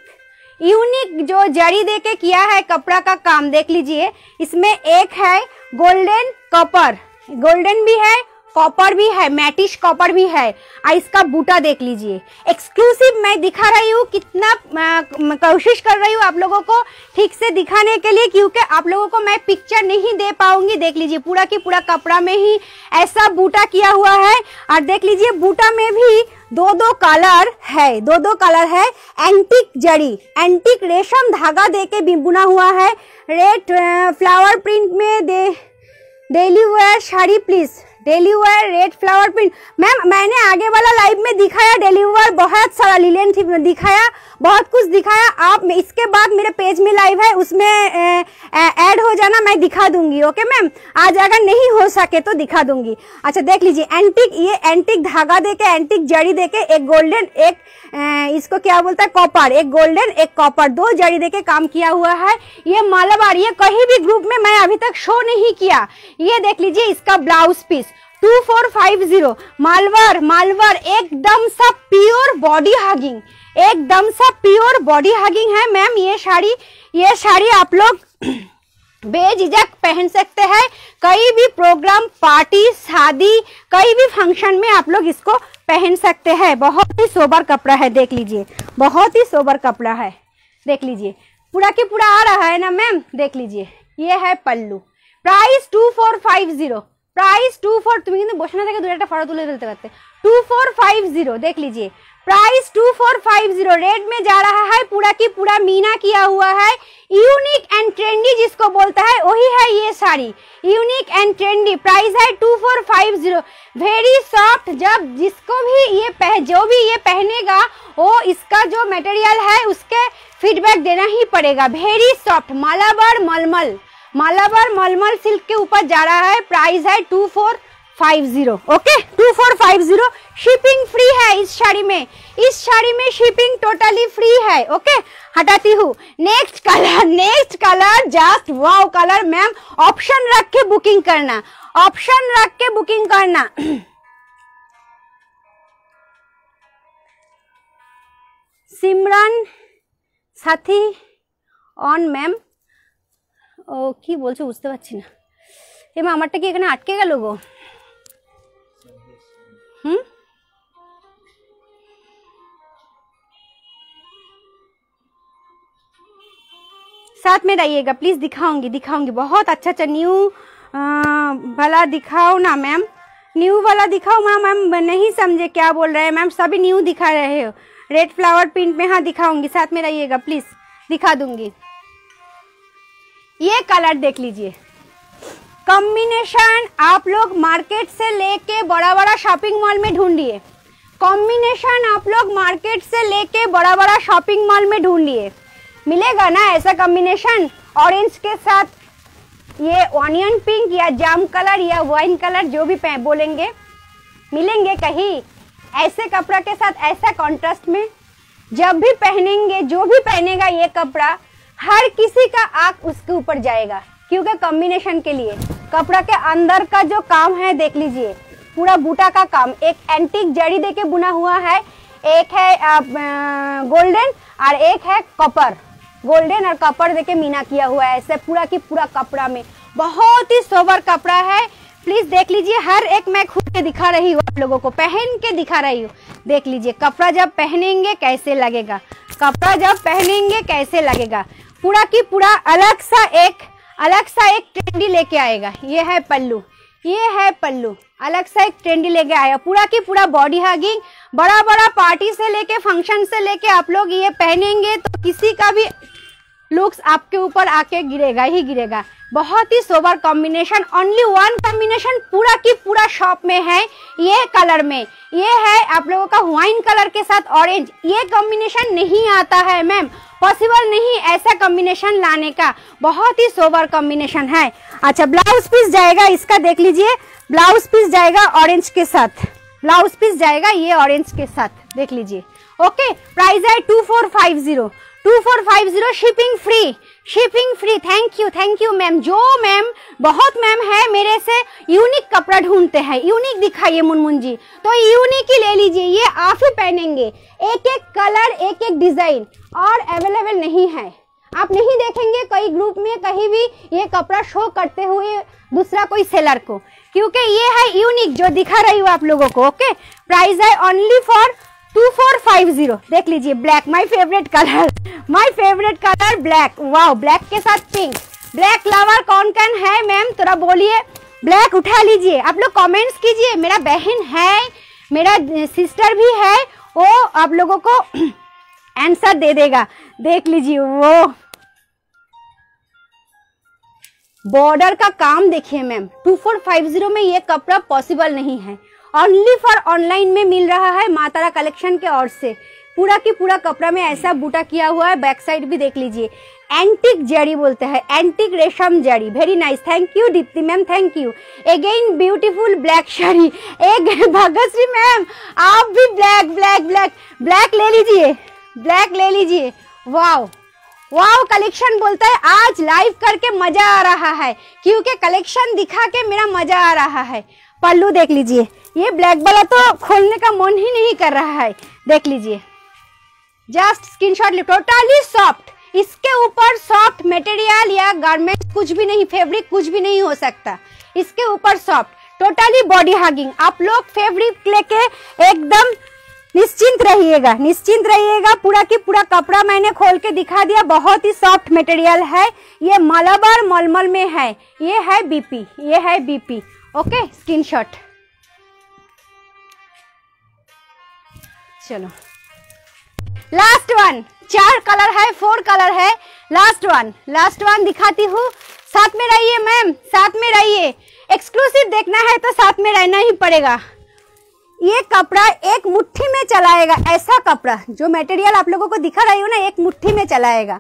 यूनिक जो जड़ी देके किया है कपड़ा का काम देख लीजिए। इसमें एक है गोल्डन कॉपर, गोल्डन भी है कॉपर भी है, मैटिश कॉपर भी है। और इसका बूटा देख लीजिए। एक्सक्लूसिव मैं दिखा रही हूँ, कितना कोशिश कर रही हूँ आप लोगों को ठीक से दिखाने के लिए, क्योंकि आप लोगों को मैं पिक्चर नहीं दे पाऊंगी। देख लीजिए पूरा की पूरा कपड़ा में ही ऐसा बूटा किया हुआ है। और देख लीजिए बूटा में भी दो दो कलर है, दो दो कलर है। एंटीक जड़ी, एंटीक रेशम धागा देके भी बुना हुआ है। रेड फ्लावर प्रिंट में दे daily wear sari please, daily wear red flower print. Ma'am मैंने आगे वाला लाइव में दिखाया डेली वेयर, बहुत सारा लिलन थी दिखाया, बहुत कुछ दिखाया। आप इसके बाद मेरे पेज में लाइव है, उसमें ऐड हो जाना, मैं दिखा दूंगी। ओके मैम, आज अगर नहीं हो सके तो दिखा दूंगी। अच्छा देख लीजिए एंटिक, ये एंटिक धागा देके एंटिक जड़ी देके, एक गोल्डन एक ए, इसको क्या बोलता है कॉपर, एक गोल्डन एक कॉपर, दो जड़ी देके काम किया हुआ है। ये मालाबार, ये कहीं भी ग्रुप में मैं अभी तक शो नहीं किया। ये देख लीजिए इसका blouse piece two four five zero, मालवर मालवर एकदम सा प्योर बॉडी हगिंग, एकदम सा प्योर बॉडी हगिंग है मैम। ये साड़ी ये साड़ी आप लोग बेझिझक पहन सकते हैं, कई भी प्रोग्राम, पार्टी, शादी, कई भी फंक्शन में आप लोग इसको पहन सकते हैं। बहुत ही सोबर कपड़ा है, देख लीजिए बहुत ही सोबर कपड़ा है। देख लीजिए पूरा के पूरा आ रहा है ना मैम, देख लीजिए ये है pallu. Price two four five zero, price two four, तुम क्योंकि बसना थे दूटा फटो तुले तुलते करते। टू फोर फाइव जीरो देख लीजिए, price two four five zero. Red में जा रहा है, पूरा की पूरा मीना किया हुआ है। यूनिक एंड ट्रेंडी जिसको बोलता है वही है ये sari, unique and trendy. Price है two four five zero. Very soft, जब जिसको भी ये पह जो भी ये पहनेगा वो इसका जो मटेरियल है उसके फीडबैक देना ही पड़ेगा। वेरी सॉफ्ट मालाबार मलमल, मालाबार मलमल सिल्क के ऊपर जा रहा है। प्राइस है two four two four five zero, okay two four five zero. Shipping free है इस साड़ी में, इस साड़ी में शिपिंग टोटली फ्री है, ओके। हटाती हूँ। Next colour, next colour just wow colour. Ma'am option रख के बुकिंग करना, ऑप्शन रख के बुकिंग करना। सिमरन साथी ऑन मैम, ओ की बोलছো বুঝতে পারছি না। এমা আমারটা কি এখানে আটকে গেল গো? হুম साथ में रहिएगा प्लीज, दिखाऊंगी दिखाऊंगी। बहुत अच्छा अच्छा न्यू वाला दिखाओ ना मैम, न्यू वाला दिखाओ ना मैम। नहीं समझे क्या बोल रहे हैं मैम, सभी न्यू दिखा रहे हो। रेड फ्लावर प्रिंट में, हाँ दिखाऊंगी, साथ में रहिएगा प्लीज, दिखा दूंगी। ये कलर देख लीजिए कॉम्बिनेशन। आप लोग मार्केट से लेके बड़ा बड़ा शॉपिंग मॉल में ढूंढिए कॉम्बिनेशन, आप लोग मार्केट से लेके बड़ा बड़ा शॉपिंग मॉल में ढूंढिए, मिलेगा ना ऐसा कॉम्बिनेशन। ऑरेंज के साथ ये ऑनियन पिंक या जाम कलर या वाइन कलर जो भी बोलेंगे मिलेंगे कहीं। ऐसे कपड़ा के साथ ऐसा कॉन्ट्रास्ट में जब भी पहनेंगे, जो भी पहनेगा ये कपड़ा, हर किसी का आँख उसके ऊपर जाएगा, क्योंकि कॉम्बिनेशन के लिए कपड़ा के अंदर का जो काम है देख लीजिए, पूरा बूटा का काम। एक एंटीक जड़ी देके बुना हुआ है, एक है गोल्डन और एक है कॉपर, गोल्डन और कॉपर देके मीना किया हुआ है ऐसे पूरा की पूरा कपड़ा में। बहुत ही सोबर कपड़ा है, प्लीज देख लीजिए। हर एक मैं खुद के दिखा रही हूँ, आप लोगों को पहन के दिखा रही हूँ। देख लीजिए कपड़ा जब पहनेंगे कैसे लगेगा, कपड़ा जब पहनेंगे कैसे लगेगा, पूरा की पूरा अलग सा एक अलग सा एक ट्रेंडी लेके आएगा। ये है पल्लू, ये है पल्लू, अलग सा एक ट्रेंडी लेके आएगा। पूरा की पूरा बॉडी हगिंग, बड़ा बड़ा पार्टी से लेके फंक्शन से लेके आप लोग ये पहनेंगे तो किसी का भी लुक्स आपके ऊपर आके गिरेगा ही गिरेगा। बहुत ही sober combination, only one combination पूरा की पूरा शॉप में है। ये कलर में ये है आप लोगों का वाइन कलर के साथ ऑरेंज, ये कॉम्बिनेशन नहीं आता है मैम, पॉसिबल नहीं ऐसा कॉम्बिनेशन लाने का। बहुत ही सोबर कॉम्बिनेशन है। अच्छा ब्लाउज पीस जाएगा इसका देख लीजिए, ब्लाउज पीस जाएगा ऑरेंज के साथ, ब्लाउज पीस जाएगा ये ऑरेंज के साथ देख लीजिए, ओके। प्राइस है two four five zero, two four five zero, shipping free, shipping free. Thank you thank you ma'am, जो मैम बहुत मैम है मेरे से यूनिक कपड़ा ढूंढते हैं, यूनिक दिखाइए मुनमुन जी, तो यूनिक ही ले लीजिए। ये आप ही पहनेंगे, एक एक कलर एक एक डिजाइन, और अवेलेबल नहीं है, आप नहीं देखेंगे कई ग्रुप में कहीं भी ये कपड़ा शो करते हुए दूसरा कोई सेलर को, क्योंकि ये है यूनिक जो दिखा रही हूँ आप लोगों को, ओके। प्राइस है only for two four five zero. देख लीजिए black, my favourite colour, my favourite colour black. Wow black के साथ पिंक, ब्लैक लवर कौन कौन है मैम थोड़ा बोलिए। ब्लैक उठा लीजिए आप लोग, कमेंट्स कीजिए। मेरा बहन है, मेरा सिस्टर भी है, वो आप लोगों को आंसर दे देगा। देख लीजिए वो बॉर्डर का काम देखिए ma'am, two four five zero में ये कपड़ा पॉसिबल नहीं है, ओनली फॉर ऑनलाइन में मिल रहा है माँ तारा कलेक्शन के ओर से। पूरा की पूरा कपड़ा में ऐसा बूटा किया हुआ है, बैक साइड भी देख लीजिए। एंटीक जड़ी बोलते हैं, एंटीक रेशम जड़ी, very nice. Thank you Dipti ma'am, thank you again. Beautiful black sari, एक भगत श्री मैम आप भी ब्लैक ब्लैक ब्लैक ब्लैक ले लीजिए, ब्लैक ले लीजिए। वाओ वाओ कलेक्शन बोलता है, आज लाइव करके मजा आ रहा है, क्योंकि कलेक्शन दिखा के मेरा मजा आ रहा है। पल्लू देख लीजिए, ये ब्लैक वाला तो खोलने का मन ही नहीं कर रहा है, देख लीजिए। जस्ट स्क्रीनशॉट ले, टोटली सॉफ्ट, इसके ऊपर सॉफ्ट मटेरियल या गारमेंट कुछ भी नहीं, फैब्रिक कुछ भी नहीं हो सकता इसके ऊपर। सॉफ्ट टोटली बॉडी हगिंग, आप लोग फैब्रिक लेके एकदम निश्चिंत रहिएगा, निश्चिंत रहिएगा। पूरा की पूरा कपड़ा मैंने खोल के दिखा दिया, बहुत ही सॉफ्ट मटेरियल है। ये मलबार मलमल में है, ये है बीपी, ये है बीपी, ओके। स्क्रीनशॉट, चलो लास्ट वन। चार कलर है, फोर कलर है, लास्ट वन, लास्ट वन दिखाती हूँ। साथ में रहिए मैम, साथ में रहिए, एक्सक्लूसिव देखना है तो साथ में रहना ही पड़ेगा। ये कपड़ा एक मुट्ठी में चलाएगा, ऐसा कपड़ा जो मटेरियल आप लोगों को दिखा रही हूँ ना, एक मुट्ठी में चलाएगा।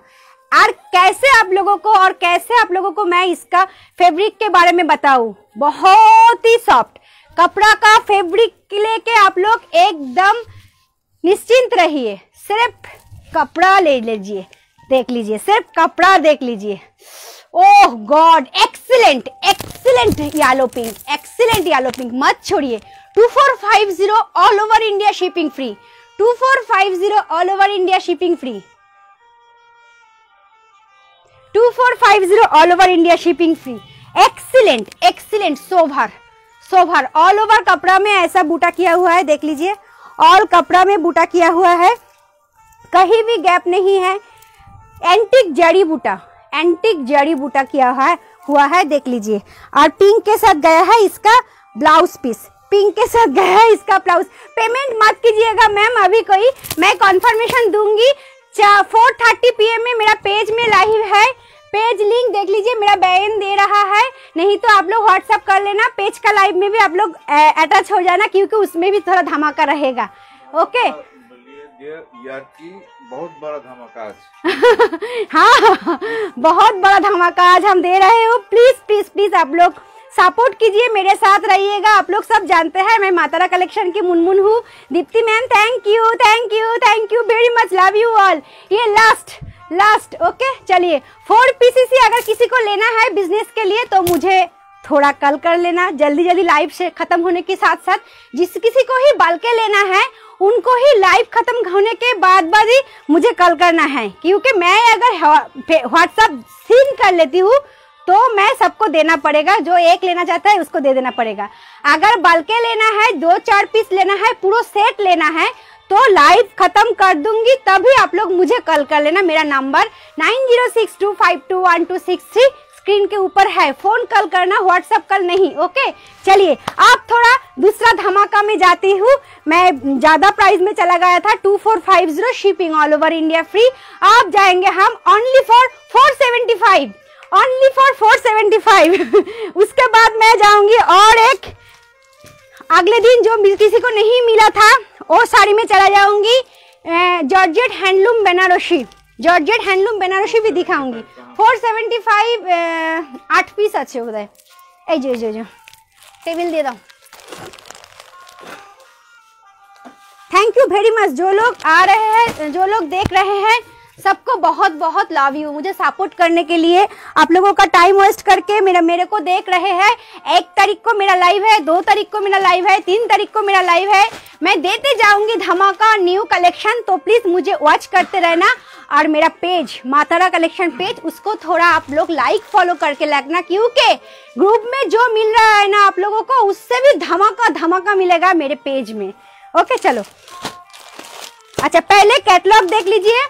और कैसे आप लोगों को और कैसे आप लोगों को मैं इसका फैब्रिक के बारे में बताऊँ, बहुत ही सॉफ्ट कपड़ा का फैब्रिक के लेके आप लोग एकदम निश्चिंत रहिए। सिर्फ कपड़ा ले लीजिए, देख लीजिए, सिर्फ कपड़ा देख लीजिए। Oh god, excellent excellent yellow pink, excellent yellow pink, मत छोड़िए। Two four five zero all over India shipping free, two four five zero all over India shipping free, two four five zero all over India shipping free. Excellent excellent, sober sober all over कपड़ा में ऐसा बूटा किया हुआ है, देख लीजिए, all कपड़ा में बूटा किया हुआ है, कहीं भी गैप नहीं है। एंटीक जड़ी बूटा, एंटीक जड़ी बूटा किया है हुआ है, देख लीजिए। और पिंक के साथ गया है इसका ब्लाउज पीस, पिंक के साथ गया है इसका ब्लाउज। पेमेंट मत कीजिएगा मैम अभी कोई, मैं कॉन्फर्मेशन दूंगी। फोर थर्टी पी एम में मेरा पेज में लाइव है, पेज लिंक देख लीजिए मेरा बहन दे रहा है, नहीं तो आप लोग व्हाट्सअप कर लेना। पेज का लाइव में भी आप लोग अटैच हो जाना, क्योंकि उसमें भी थोड़ा धमाका रहेगा। ओके, यार की बहुत बड़ा धमाका आज हाँ बहुत बड़ा धमाका आज हम दे रहे हो। प्लीज प्लीज प्लीज आप लोग सपोर्ट कीजिए, मेरे साथ रहिएगा। आप लोग सब जानते हैं मैं माँ तारा कलेक्शन की मुनमुन हूँ। Dipti ma'am thank you thank you thank you very much, love you all. ये लास्ट लास्ट ओके, चलिए फोर पीसीसी अगर किसी को लेना है बिजनेस के लिए तो मुझे थोड़ा कल कर लेना, जल्दी जल्दी लाइव से खत्म होने के साथ साथ। जिस किसी को ही बाल के लेना है उनको ही लाइव खत्म होने के बाद बाद ही मुझे कल करना है, क्योंकि मैं अगर व्हाट्सअप सीन कर लेती हूँ तो मैं सबको देना पड़ेगा। जो एक लेना चाहता है उसको दे देना पड़ेगा। अगर बल्के लेना है, दो चार पीस लेना है, पूरा सेट लेना है तो लाइव खत्म कर दूंगी, तभी आप लोग मुझे कॉल कर लेना। मेरा number nine zero six two five two one two six three screen के ऊपर है, फोन कॉल करना, व्हाट्सएप कॉल नहीं। ओके चलिए आप थोड़ा दूसरा धमाका में जाती हूँ। मैं ज्यादा प्राइस में चला गया था, two four five zero shipping all over India free. आप जाएंगे हम only for four seventy five, only for four seventy five. उसके बाद मैं जाऊंगी और एक अगले दिन जो किसी को नहीं मिला था वो साड़ी में चला जाऊंगी, georgette handloom Banarasi, georgette handloom Banarasi भी दिखाऊंगी। फोर सेवेंटी फाइव आठ पीस अच्छे होता है। ए जो जो जो टेबल दे दो, थैंक यू वेरी मच। जो लोग आ रहे हैं, जो लोग देख रहे हैं, सबको बहुत बहुत लव यू। मुझे सपोर्ट करने के लिए आप लोगों का टाइम वेस्ट करके मेरा मेरे को देख रहे हैं। एक तारीख को मेरा लाइव है, दो तारीख को मेरा लाइव है, तीन तारीख को मेरा लाइव है। मैं देते जाऊंगी धमाका न्यू कलेक्शन, तो प्लीज मुझे वॉच करते रहना। और मेरा पेज माँ तारा कलेक्शन पेज, उसको थोड़ा आप लोग लाइक फॉलो करके लगना, क्योंकि ग्रुप में जो मिल रहा है ना आप लोगों को, उससे भी धमाका धमाका मिलेगा मेरे पेज में। ओके चलो, अच्छा पहले कैटलॉग देख लीजिए।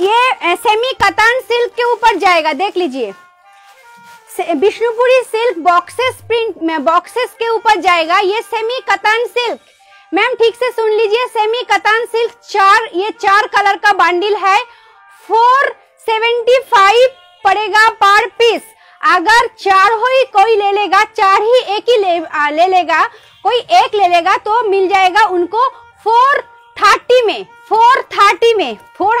ये सेमी कतान सिल्क के ऊपर जाएगा, देख लीजिए, विष्णुपुरी सिल्क बॉक्सेस प्रिंट में बॉक्सेस के ऊपर जाएगा। ये सेमी कतान सिल्क, मैम ठीक से सुन लीजिए, सेमी कतान सिल्क चार, ये चार कलर का बंडल है। फोर सेवेंटी फाइव पड़ेगा पर पीस। अगर चार हो ही कोई ले लेगा, चार ही एक ही ले, आ, ले लेगा, कोई एक ले लेगा तो मिल जाएगा उनको फोर थर्टी में, फोर थर्टी में, फोर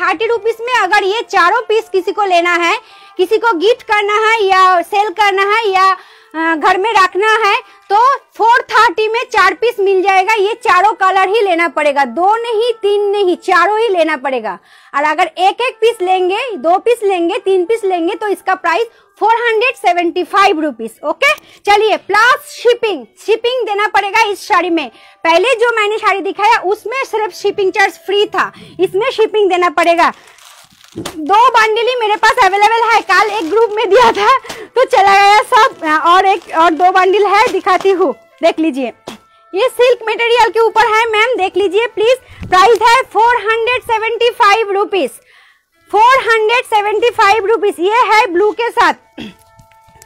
थर्टी रुपीस में। अगर ये चारों पीस किसी को लेना है, किसी को गिफ्ट करना है या सेल करना है या घर में रखना है, तो फोर थर्टी में चार पीस मिल जाएगा। ये चारों कलर ही लेना पड़ेगा, दो नहीं, तीन नहीं, चारों ही लेना पड़ेगा। और अगर एक एक पीस लेंगे, दो पीस लेंगे, तीन पीस लेंगे तो इसका price four seventy five rupees. Okay चलिए, प्लस शिपिंग, शिपिंग देना पड़ेगा इस साड़ी में। पहले जो मैंने साड़ी दिखाया उसमें सिर्फ शिपिंग चार्ज फ्री था, इसमें शिपिंग देना पड़ेगा। दो बंडली मेरे पास अवेलेबल है, कल एक ग्रुप में दिया था तो चला गया सब, और एक और दो बंडल है, दिखाती हूँ, देख लीजिए। ये सिल्क मटेरियल के ऊपर है मैम, देख लीजिए प्लीज। प्राइस है four seventy five rupees, four seventy five rupees. ये है ब्लू के साथ,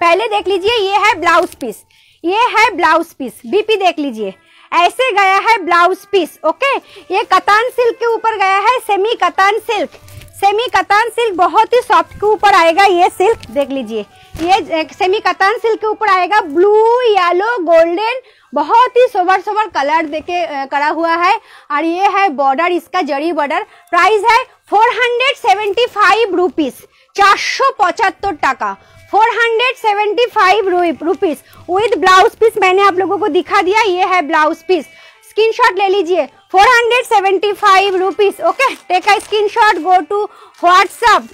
पहले देख लीजिए, ये है ब्लाउज पीस, ये है ब्लाउज पीस, बीपी देख लीजिए, ऐसे गया है ब्लाउज पीस। ओके ये कतान सिल्क के ऊपर गया है, semi कतान silk, semi कतान silk बहुत ही सॉफ्ट के ऊपर आएगा ये सिल्क, देख लीजिए। ये सेमी कतान सिल्क के ऊपर आएगा, ब्लू येलो गोल्डन, बहुत ही सोबर सोबर कलर देके करा हुआ है। और ये है बॉर्डर, इसका जड़ी बॉर्डर। प्राइस है four hundred seventy five rupees, चार सौ पचहत्तर टाका, four hundred seventy five rupees with blouse piece. मैंने आप लोगों को दिखा दिया, ये है ब्लाउज पीस, स्क्रीनशॉट ले लीजिए four hundred seventy five rupees. Okay, take a screenshot, go to WhatsApp.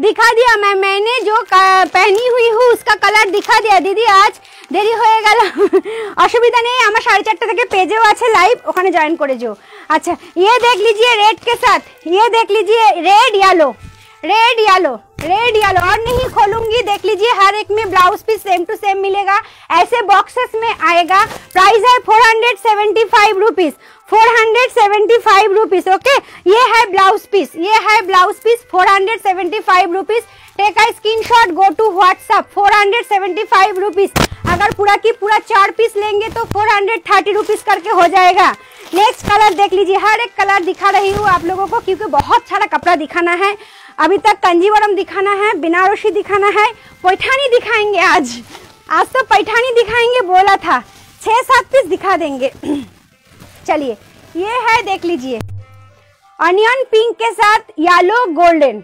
दिखा दिया मैम, मैंने जो पहनी हुई हूँ उसका कलर दिखा दिया। दीदी आज देरी हो गल, असुविधा नहीं, हमारे साढ़े चारटे तक पेजेओ आछे लाइव, ओखाने जॉइन करे जो। अच्छा ये देख लीजिए रेड के साथ, ये देख लीजिए red yellow, red yellow, red yellow, और नहीं खोलूंगी। देख लीजिए हर एक में blouse piece same to same मिलेगा, ऐसे बॉक्सेस में आएगा। प्राइस है four hundred seventy five rupees, four hundred seventy five rupees. Okay, ये है ब्लाउज पीस, ये है blouse piece four hundred seventy five rupees. Take a screenshot, go to WhatsApp. Four hundred seventy five rupees, अगर पूरा की पूरा चार piece लेंगे तो फोर हंड्रेड थर्टी रुपीस करके हो जाएगा। नेक्स्ट कलर देख लीजिए, हर एक कलर दिखा रही हूँ आप लोगों को क्योंकि बहुत सारा कपड़ा दिखाना है। अभी तक कंजीवरम दिखाना है, बनारसी दिखाना है, पैठानी दिखाएंगे आज। आज तो पैठानी दिखाएंगे बोला था, छः सात पीस दिखा देंगे। चलिए ये है देख लीजिए अनियन पिंक के साथ येलो गोल्डन,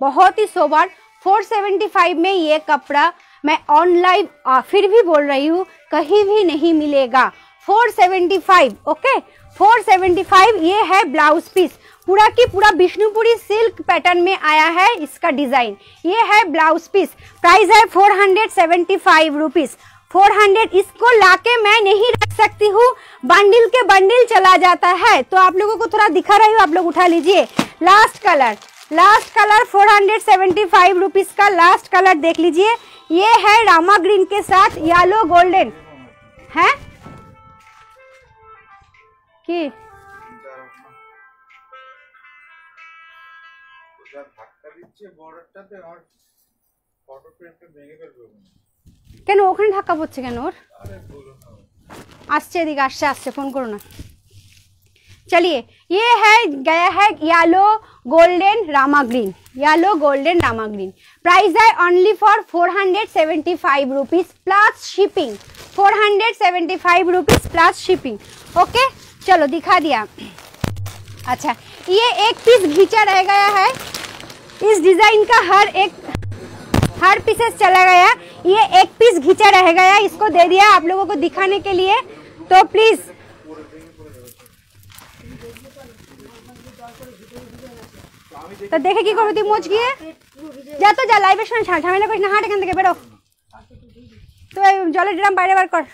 बहुत ही सोबर। फोर सेवेंटी फाइव में ये कपड़ा मैं ऑनलाइन फिर भी बोल रही हूँ कहीं भी नहीं मिलेगा। Four seventy five, okay four seventy five. ये है ब्लाउज पीस, पूरा की पूरा बिष्णुपुरी सिल्क पैटर्न में आया है इसका डिजाइन। ये है ब्लाउज पीस, प्राइस है four hundred seventy five rupees. Four hundred, इसको लाके मैं नहीं रख सकती हूँ, बंडल के बंडल चला जाता है, तो आप लोगों को थोड़ा दिखा रही हूँ, आप लोग उठा लीजिए। Last colour, last colour four hundred seventy five rupees का लास्ट कलर देख लीजिए, ये है रामा ग्रीन के साथ येलो गोल्डन है कि কেন ওখানে ঢাকা পড়ছে কেন ওর? আসছে এদিকে, আসছে আসছে, ফোন করো না। चलिए ये है गया है yellow golden Rama green, yellow golden Rama green. Price है only for four hundred seventy five rupees plus shipping, four hundred seventy five rupees plus shipping. Okay चलो दिखा दिया। अच्छा ये एक पीस घींचा रह गया है, इस डिजाइन का हर एक हर पीसेस चला गया, ये एक पीस घिंचा रह गया, इसको दे दिया आप लोगों को दिखाने के लिए। तो प्लीज तो देखे की करो, तुम मोच गए जा तो जा लाइव झमेला करिस ना, हाँट एखान थेके बेरो तो जलेर ड्राम बाहरे बार कर।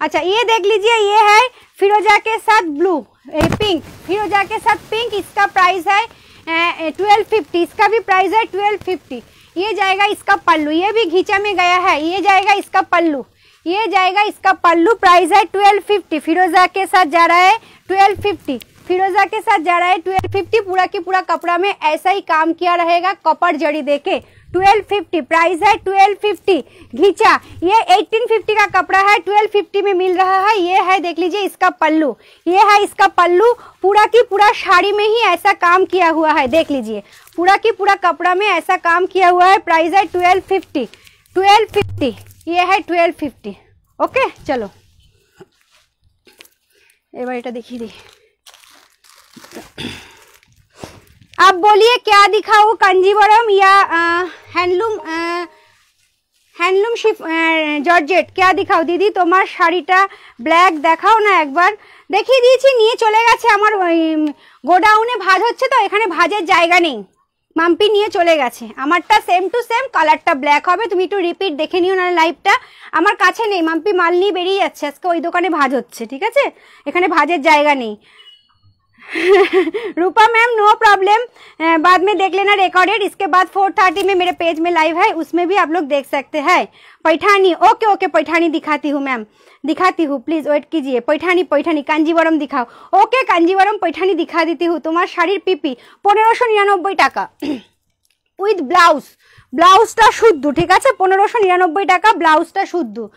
अच्छा ये देख लीजिए, ये है फिरोजा के साथ ब्लू पिंक, फिरोजा के साथ पिंक, इसका प्राइस है ट्वेल्व फिफ्टी, इसका भी प्राइस है ट्वेल्व फिफ्टी। ये जाएगा इसका पल्लू, ये भी घीचा में गया है, ये जाएगा इसका पल्लू, ये जाएगा इसका पल्लू। प्राइस है ट्वेल्व फिफ्टी, फिरोजा के साथ जा रहा है ट्वेल्व फिफ्टी, फिरोजा के साथ जा रहा है ट्वेल्व फिफ्टी। पूरा की पूरा कपड़ा में ऐसा ही काम किया रहेगा, कपड़ जड़ी देके। ट्वेल्व फिफ्टी प्राइस है, ट्वेल्व फिफ्टी घीचा। ये एटीन फिफ्टी का कपड़ा है, ट्वेल्व फिफ्टी में मिल रहा है। ये है देख लीजिए इसका पल्लू, ये है इसका पल्लू, पूरा की पूरा साड़ी में ही ऐसा काम किया हुआ है। देख लीजिए पूरा की पूरा कपड़ा में ऐसा काम किया हुआ है। प्राइस है ट्वेल्व फिफ्टी, ट्वेल्व फिफ्टी, ये है ट्वेल्व फिफ्टी। ओके चलो एक बार इटा देखिए, देखिए आप बोलिए क्या दिखाऊँ, कंजीवरम या हैंडलूम, हैंडलूम शिफ जॉर्जेट क्या दिखाओ? दीदी तुम्हार शाड़ीटा ब्लैक देखाओ ना एकबार, देखिए दीजिए। नहीं चले गए हमार गोडाउने भाज होच्छे तो एखाने भाजेर जायगा नहीं, माम्पी निये चले गेছে। আমারটা सेम टू सेम कलरটা ব্ল্যাক হবে, তুমি একটু রিপিট দেখে নিও না লাইভটা। আমার কাছে নেই, মাম্পি মাল নিয়ে বেরিয়ে যাচ্ছে আজকে, ওই দোকানে ভাজ হচ্ছে, ঠিক আছে, এখানে ভাজের জায়গা নেই। रूपा मैम नो प्रॉब्लम, बाद में देख लेना रिकॉर्डेड। इसके बाद फोर थर्टी में मेरे पेज में लाइव है, उसमें भी आप लोग देख सकते हैं। पैठानी, ओके ओके पैठानी दिखाती हूँ मैम, दिखाती हूँ, प्लीज वेट कीजिए। पैठानी पैठानी कांजीवरम दिखाओ, ओके कांजीवरम पैठानी दिखा देती हूँ। तुम्हार शाड़ीर पिपी पंद्रहशो निरानब्बे टाका उइथ ब्लाउज, ब्लाउजटा शुद्ध, ठीक है, पंद्रहशो निरानब्बे टाका ब्लाउजटा शुद्ध।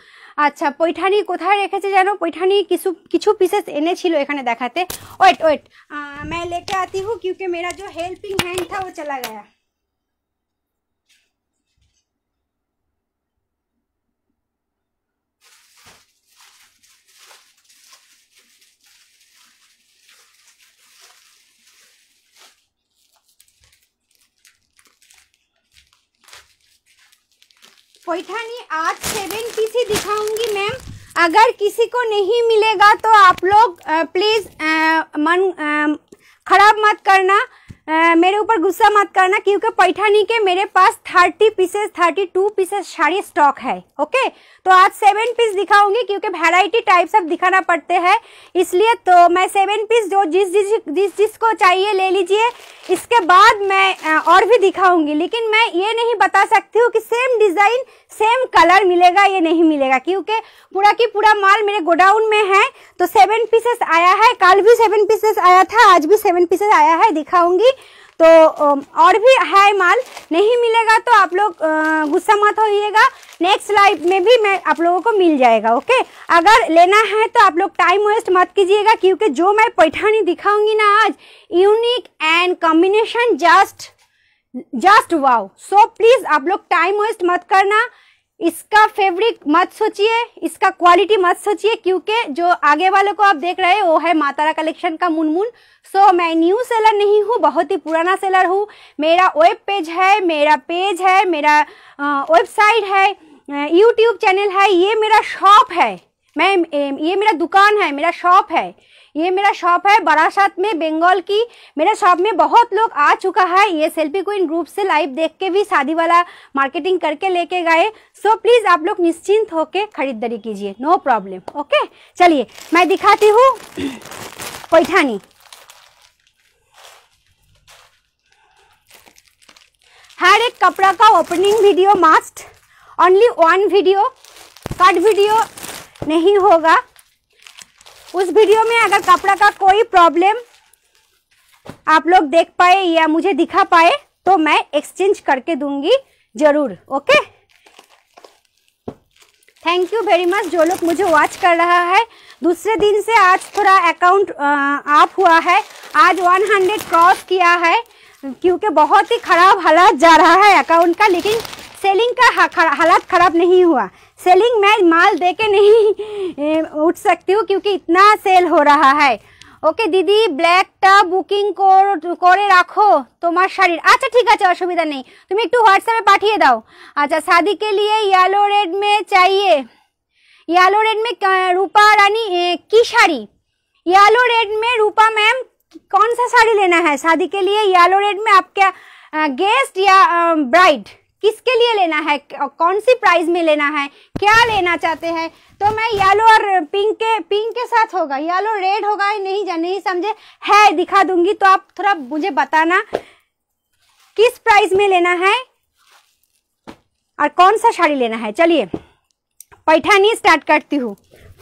अच्छा पैठानी कोथाय रेखेছে জানো? पैठानी किछु किछु पीसेस এনেছিল এখানে দেখাতে। वेट वेट मैं लेके आती हूँ क्योंकि मेरा जो हेल्पिंग हैंड था वो चला गया। पैठानी आज सेवन पीस ही दिखाऊंगी मैम। अगर किसी को नहीं मिलेगा तो आप लोग प्लीज़ मन आ, खराब मत करना, आ, मेरे ऊपर गुस्सा मत करना, क्योंकि पैठानी के मेरे पास thirty pieces thirty two pieces sari stock है। ओके, तो आज सेवन पीस दिखाऊंगी क्योंकि वैरायटी टाइप्स अब दिखाना पड़ते हैं, इसलिए तो मैं सेवन पीस जो जिस जिस जिस जिस को चाहिए ले लीजिए। इसके बाद मैं और भी दिखाऊंगी, लेकिन मैं ये नहीं बता सकती हूँ कि सेम डिज़ाइन सेम कलर मिलेगा ये नहीं मिलेगा, क्योंकि पूरा की पूरा माल मेरे गोडाउन में है। तो सेवन पीसेस आया है, कल भी सेवन पीसेस आया था, आज भी सेवन पीसेस आया है, दिखाऊंगी। तो और भी है माल, नहीं मिलेगा तो आप लोग गुस्सा मत होइएगा, नेक्स्ट लाइव में भी मैं आप लोगों को मिल जाएगा। ओके, अगर लेना है तो आप लोग टाइम वेस्ट मत कीजिएगा, क्योंकि जो मैं पैठानी दिखाऊंगी ना आज, unique and combination just just wow. So please आप लोग टाइम वेस्ट मत करना, इसका फैब्रिक मत सोचिए, इसका क्वालिटी मत सोचिए, क्योंकि जो आगे वालों को आप देख रहे हैं वो है माँ तारा कलेक्शन का मुनमुन। सो so, मैं न्यू सेलर नहीं हूँ, बहुत ही पुराना सेलर हूँ। मेरा वेब पेज है, मेरा पेज है, मेरा वेबसाइट है, यूट्यूब चैनल है, ये मेरा शॉप है, मैं ये मेरा दुकान है, मेरा शॉप है, ये मेरा शॉप है बरासत में, बंगाल की। मेरे शॉप में बहुत लोग आ चुका है, ये सेल्फी क्वीन ग्रुप से लाइव देख के भी शादी वाला मार्केटिंग करके लेके गए। सो प्लीज़ आप लोग निश्चिंत होके खरीदारी कीजिए, नो प्रॉब्लम। ओके, चलिए मैं दिखाती हूँ पैठानी। हर एक कपड़ा का opening video must, only one video, cut video नहीं होगा। उस वीडियो में अगर कपड़ा का कोई प्रॉब्लम आप लोग देख पाए या मुझे दिखा पाए तो मैं एक्सचेंज करके दूंगी जरूर। Okay, thank you very much जो लोग मुझे वॉच कर रहा है। दूसरे दिन से आज थोड़ा अकाउंट अप हुआ है, आज सौ क्रॉस किया है, क्योंकि बहुत ही खराब हालात जा रहा है अकाउंट का, लेकिन सेलिंग का हालत खराब नहीं हुआ। सेलिंग मैं माल देके नहीं उठ सकती हूँ क्योंकि इतना सेल हो रहा है। ओके दीदी, ब्लैकटा बुकिंग करे रखो तुम्हार शाड़ी। अच्छा ठीक है, असुविधा नहीं, तुम एक ह्वाट्सएपे पाठिए दाओ। अच्छा, शादी के लिए येलो रेड में चाहिए, येलो रेड में रूपा रानी की साड़ी, येलो रेड में रूपा मैम कौन सा साड़ी लेना है शादी के लिए? येलो रेड में आप क्या गेस्ट या ब्राइड किसके लिए लेना है, कौन सी प्राइस में लेना है, क्या लेना चाहते हैं? तो मैं येलो और पिंक के पिंक के साथ होगा, येलो रेड होगा, नहीं जाने नहीं समझे है, दिखा दूंगी। तो आप थोड़ा मुझे बताना किस प्राइस में लेना है और कौन सा साड़ी लेना है। चलिए पैठानी स्टार्ट करती हूँ।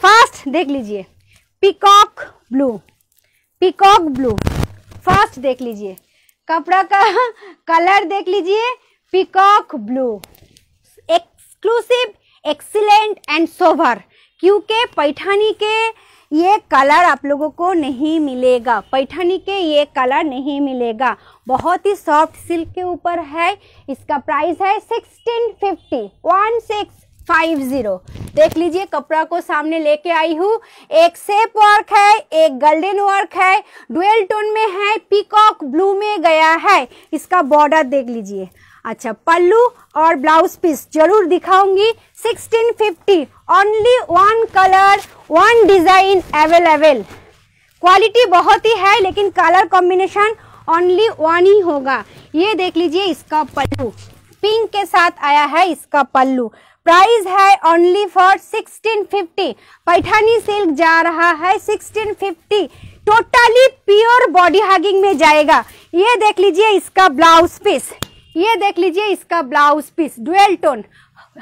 फर्स्ट देख लीजिए peacock blue, peacock blue first देख लीजिए, कपड़ा का कलर देख लीजिए peacock blue, exclusive, excellent and sober, क्योंकि पैठानी के ये कलर आप लोगों को नहीं मिलेगा, पैठानी के ये कलर नहीं मिलेगा। बहुत ही सॉफ्ट सिल्क के ऊपर है, इसका प्राइस है सोलह सौ पचास, सोलह सौ पचास। देख लीजिए कपड़ा को सामने लेके आई हूँ, एक सेप वर्क है, एक गोल्डन वर्क है, डुअल टोन में है, पीकॉक ब्लू में गया है, इसका बॉर्डर देख लीजिए। अच्छा, पल्लू और ब्लाउज पीस जरूर दिखाऊंगी। सोलह सौ पचास, only one colour one design available, quality बहुत ही है लेकिन कलर कॉम्बिनेशन ओनली वन ही होगा। ये देख लीजिए इसका पल्लू पिंक के साथ आया है, इसका पल्लू प्राइस है ओनली फॉर सोलह सौ पचास। पैठानी सिल्क जा रहा है सोलह सौ पचास, टोटली प्योर बॉडी हगिंग में जाएगा। ये देख लीजिए इसका ब्लाउज पीस, ये देख लीजिए इसका ब्लाउज पीस डुअल टोन,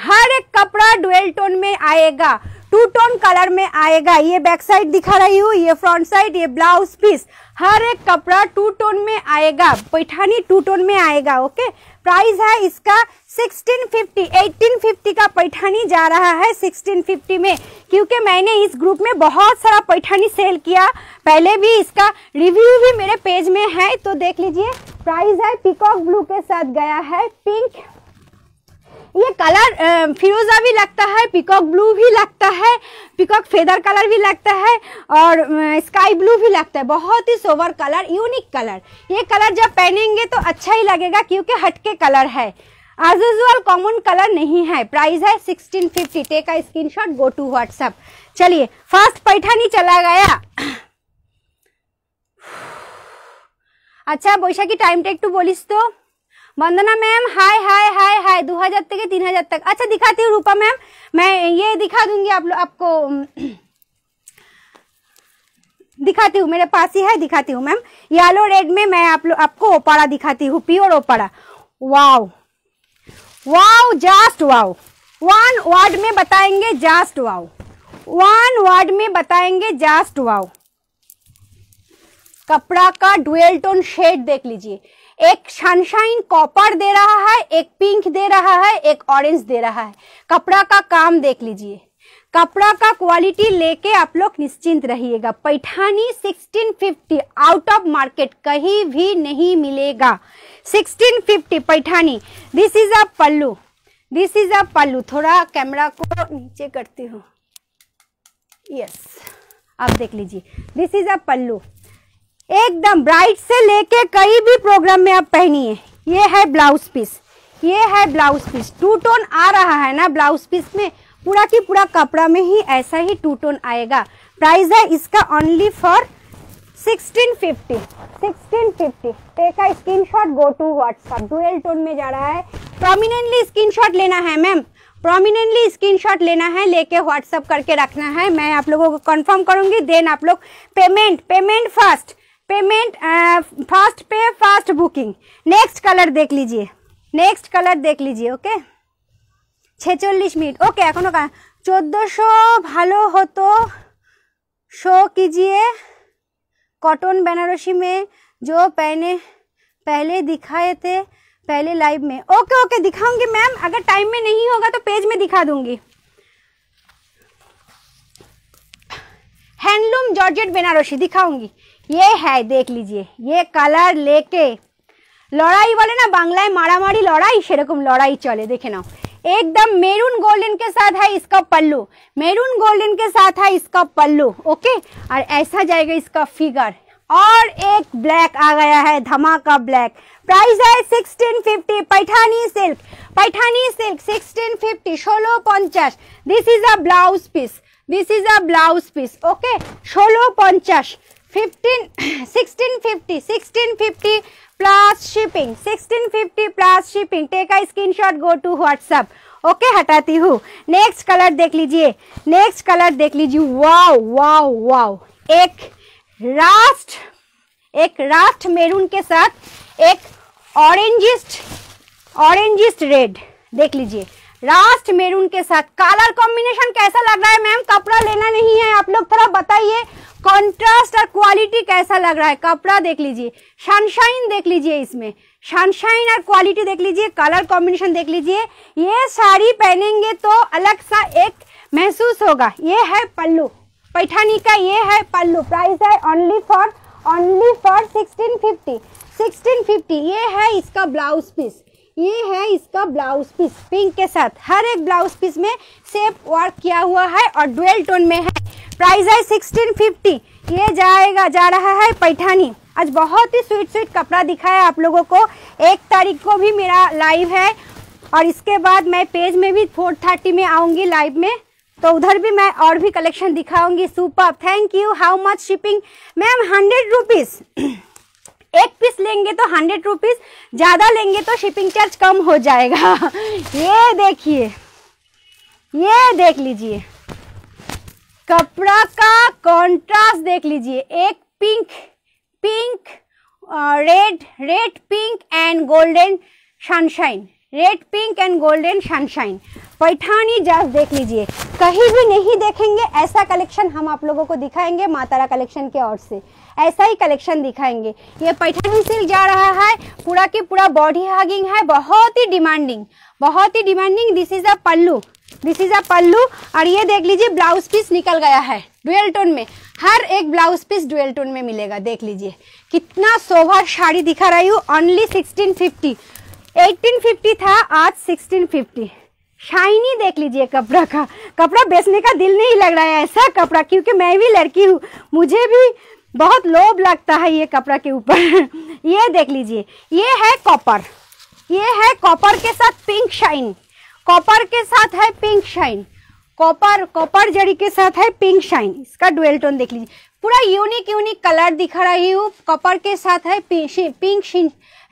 हर एक कपड़ा डुअल टोन में आएगा, टू टोन कलर में आएगा। ये बैक साइड दिखा रही हूँ, ये फ्रंट साइड, ये ब्लाउज पीस, हर एक कपड़ा टू टोन में आएगा, पैठानी टू टोन में आएगा। ओके, प्राइस है इसका सोलह सौ पचास, अठारह सौ पचास का पैठानी जा रहा है सोलह सौ पचास में, क्योंकि मैंने इस ग्रुप में बहुत सारा पैठानी सेल किया पहले भी, इसका रिव्यू भी मेरे पेज में है, तो देख लीजिए। प्राइस है पीकॉक ब्लू के साथ गया है पिंक, ये कलर फिरोजा भी लगता है, पीकॉक ब्लू भी लगता है, पीकॉक फेदर कलर भी लगता है और स्काई ब्लू भी लगता है, बहुत ही सोवर कलर, यूनिक कलर। ये कलर जब पहनेंगे तो अच्छा ही लगेगा क्योंकि हटके कलर है। एज यूजुअल कॉमन कलर नहीं है। प्राइस है sixteen fifty. Take a screenshot, go to WhatsApp. चलिए फर्स्ट पैठानी चला गया। अच्छा बैशाखी टाइम टेक टू बोलिस तो। Vandana ma'am hi hi hi hi. दो हजार तक तीन हजार तक अच्छा दिखाती हूँ रूपा मैम, मैं ये दिखा दूंगी आप लोग आपको, दिखाती हूँ, मेरे पास ही है, दिखाती हूँ मैम। येलो रेड में मैं आप लोग आपको ओपारा दिखाती हूँ, प्योर ओपारा। Wow wow just wow. One word में बताएंगे जस्ट वाओ। वन वर्ड में बताएंगे जस्ट वाओ। कपड़ा का डुअल टोन शेड देख लीजिए, एक सनशाइन कॉपर दे रहा है, एक पिंक दे रहा है, एक ऑरेंज दे रहा है। कपड़ा का काम देख लीजिए, कपड़ा का क्वालिटी लेके आप लोग निश्चिंत रहिएगा। पैठानी sixteen fifty out of market कहीं भी नहीं मिलेगा। Sixteen fifty पैठानी। This is a pallu, this is a pallu. थोड़ा कैमरा को नीचे करती हूँ, यस आप देख लीजिए। दिस इज अ पल्लू, एकदम ब्राइट से लेके कहीं भी प्रोग्राम में आप पहनिए। ये है ब्लाउज पीस, ये है ब्लाउज पीस। टू टोन आ रहा है ना ब्लाउज पीस में, पूरा की पूरा कपड़ा में ही ऐसा ही टू टोन आएगा। प्राइस है इसका only for sixteen fifty. Sixteen fifty. Take a screenshot, go to WhatsApp. Dual tone में जा रहा है। प्रोमिनेंटली स्क्रीनशॉट लेना है मैम, प्रोमिनेंटली स्क्रीनशॉट लेना है, लेके व्हाट्सएप करके रखना है। मैं आप लोगों को कंफर्म करूंगी। देन आप लोग payment, payment first, payment first pay first booking. Next colour देख लीजिए, नेक्स्ट कलर देख लीजिए। ओके छेचल्लिस मिनट ओके। एखोनो चौदहशो भालो हो तो शो कीजिए। कॉटन बनारसी में जो पहने पहले दिखाए थे पहले लाइव में। ओके ओके दिखाऊंगी मैम, अगर टाइम में नहीं होगा तो पेज में दिखा दूंगी। हैंडलूम जॉर्जेट बनारसी दिखाऊंगी। ये है देख लीजिए, ये कलर लेके लड़ाई वाले ना, बांग्लाय मारामारी लड़ाई सेरकम लड़ाई चले। देखे नाओ एकदम मेरून गोल्डन के साथ है इसका पल्लू, मेरून गोल्डन के साथ है इसका पल्लू। ओके और ऐसा जाएगा इसका फिगर। और एक ब्लैक आ गया है, धमाका ब्लैक। प्राइस है sixteen fifty. पैठानी silk, पैठानी silk sixteen fifty, सोलह पचास। This is a blouse piece, this is a blouse piece. Okay सोलह पचास, fifteen sixteen fifty, sixteen fifty plus shipping, sixteen fifty plus shipping. Take a screenshot, go to WhatsApp. Okay हटाती हूँ। Next colour देख लीजिए, next colour देख लीजिए। Wow wow wow. एक Rust, एक रास्ट मेरून के साथ एक ऑरेंजिस्ट, ऑरेंजिस्ट रेड देख लीजिए। रास्ट मेरून के साथ कलर कॉम्बिनेशन कैसा लग रहा है मैम? कपड़ा लेना नहीं है, आप लोग थोड़ा बताइए कंट्रास्ट और क्वालिटी कैसा लग रहा है। कपड़ा देख लीजिए, सनशाइन देख लीजिए, इसमें सनशाइन और क्वालिटी देख लीजिए, कलर कॉम्बिनेशन देख लीजिए। ये साड़ी पहनेंगे तो अलग सा एक महसूस होगा। ये है पल्लू पैठानी का, ये है पल्लू। प्राइस है only for only for sixteen fifty, sixteen fifty. ये है इसका ब्लाउज पीस, ये है इसका ब्लाउज पीस पिंक के साथ। हर एक ब्लाउज पीस में शेप वर्क किया हुआ है और डुअल टोन में है। प्राइस है सिक्सटीन फिफ्टी। ये जाएगा जा रहा है पैठानी। आज बहुत ही स्वीट स्वीट कपड़ा दिखाया आप लोगों को। एक तारीख को भी मेरा लाइव है और इसके बाद मैं पेज में भी फोर थर्टी में आऊँगी लाइव में, तो उधर भी मैं और भी कलेक्शन दिखाऊंगी। Super, thank you. How much shipping ma'am? Hundred rupees. एक पीस लेंगे तो हंड्रेड रुपीज, ज्यादा लेंगे तो शिपिंग चार्ज कम हो जाएगा। ये देखिए, ये देख लीजिए कपड़ा का कंट्रास्ट देख लीजिए। एक pink pink red, red pink and golden sunshine, red pink and golden sunshine. पैठानी just देख लीजिए, कहीं भी नहीं देखेंगे ऐसा कलेक्शन हम आप लोगों को दिखाएंगे। माँ तारा कलेक्शन के ओर से ऐसा ही कलेक्शन दिखाएंगे। ये पैठानी सिल्क जा रहा है, पूरा की पूरा बॉडी हगिंग है, बहुत ही डिमांडिंग, बहुत ही demanding. This is a pallu, this is a pallu. और ये देख लीजिए ब्लाउज पीस निकल गया है डुअल टोन में। हर एक ब्लाउज पीस डुअल टोन में मिलेगा। देख लीजिए कितना शोभा साड़ी दिखा रही हूँ। Only sixteen fifty, eighteen fifty था, आज सिक्सटीन फिफ्टी। शाइनी देख लीजिए कपड़ा का, कपड़ा बेचने का दिल नहीं लग रहा है ऐसा कपड़ा, क्योंकि मैं भी लड़की हूँ, मुझे भी बहुत लोभ लगता है ये कपड़ा के ऊपर। ये देख लीजिए, ये है कॉपर, ये है कॉपर के साथ पिंक शाइन, कॉपर के साथ है पिंक शाइन, कॉपर कॉपर जड़ी के साथ है पिंक शाइन। इसका ड्यूअल टोन देख लीजिए, पूरा यूनिक यूनिक कलर दिखा रही हूँ। कॉपर के साथ है pink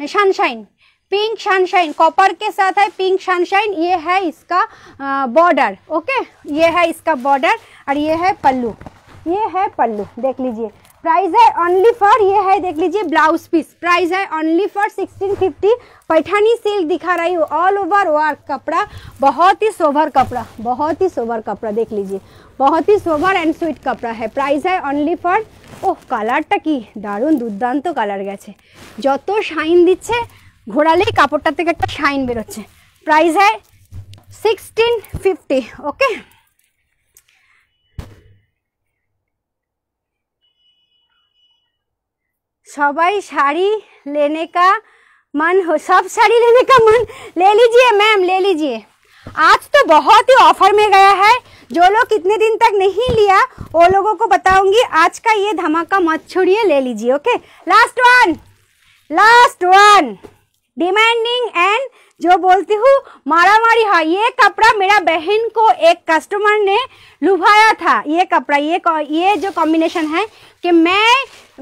sunshine, pink sunshine, copper के साथ है पिंक सनशाइन। ये है इसका बॉर्डर, ओके, ये है इसका बॉर्डर और ये है पल्लू, ये है पल्लू देख लीजिए। प्राइस है ओनली फॉर, ये है देख लीजिए ब्लाउज पीस, प्राइस है only for sixteen fifty. पैठानी silk दिखा रही हूँ, ऑल ओवर वर्क कपड़ा, बहुत ही सोबर कपड़ा, बहुत ही सोबर कपड़ा देख लीजिए, बहुत ही सोबर एंड स्वीट कपड़ा है। प्राइस है ओनली फॉर। ओह कलरटा की दारुण दुर्दान्त कलर गेছে, যত শাইন দিচ্ছে ঘোরালেই কাপড়টা থেকে একটা শাইন বের হচ্ছে। प्राइस है सिक्सटीन फिफ्टी, ओके। सबाई साड़ी लेने का मन हो, सब साड़ी लेने का मन, ले लीजिए मैम, ले लीजिए। आज तो बहुत ही ऑफर में गया है, जो लोग इतने दिन तक नहीं लिया वो लोगों को बताऊंगी। आज का ये धमाका मत छोड़िए, ले लीजिए, okay. Last one, last one, demanding and जो बोलती हूँ मारामारी है। ये कपड़ा मेरा बहन को एक कस्टमर ने लुभाया था, ये कपड़ा, ये ये जो कॉम्बिनेशन है कि मैं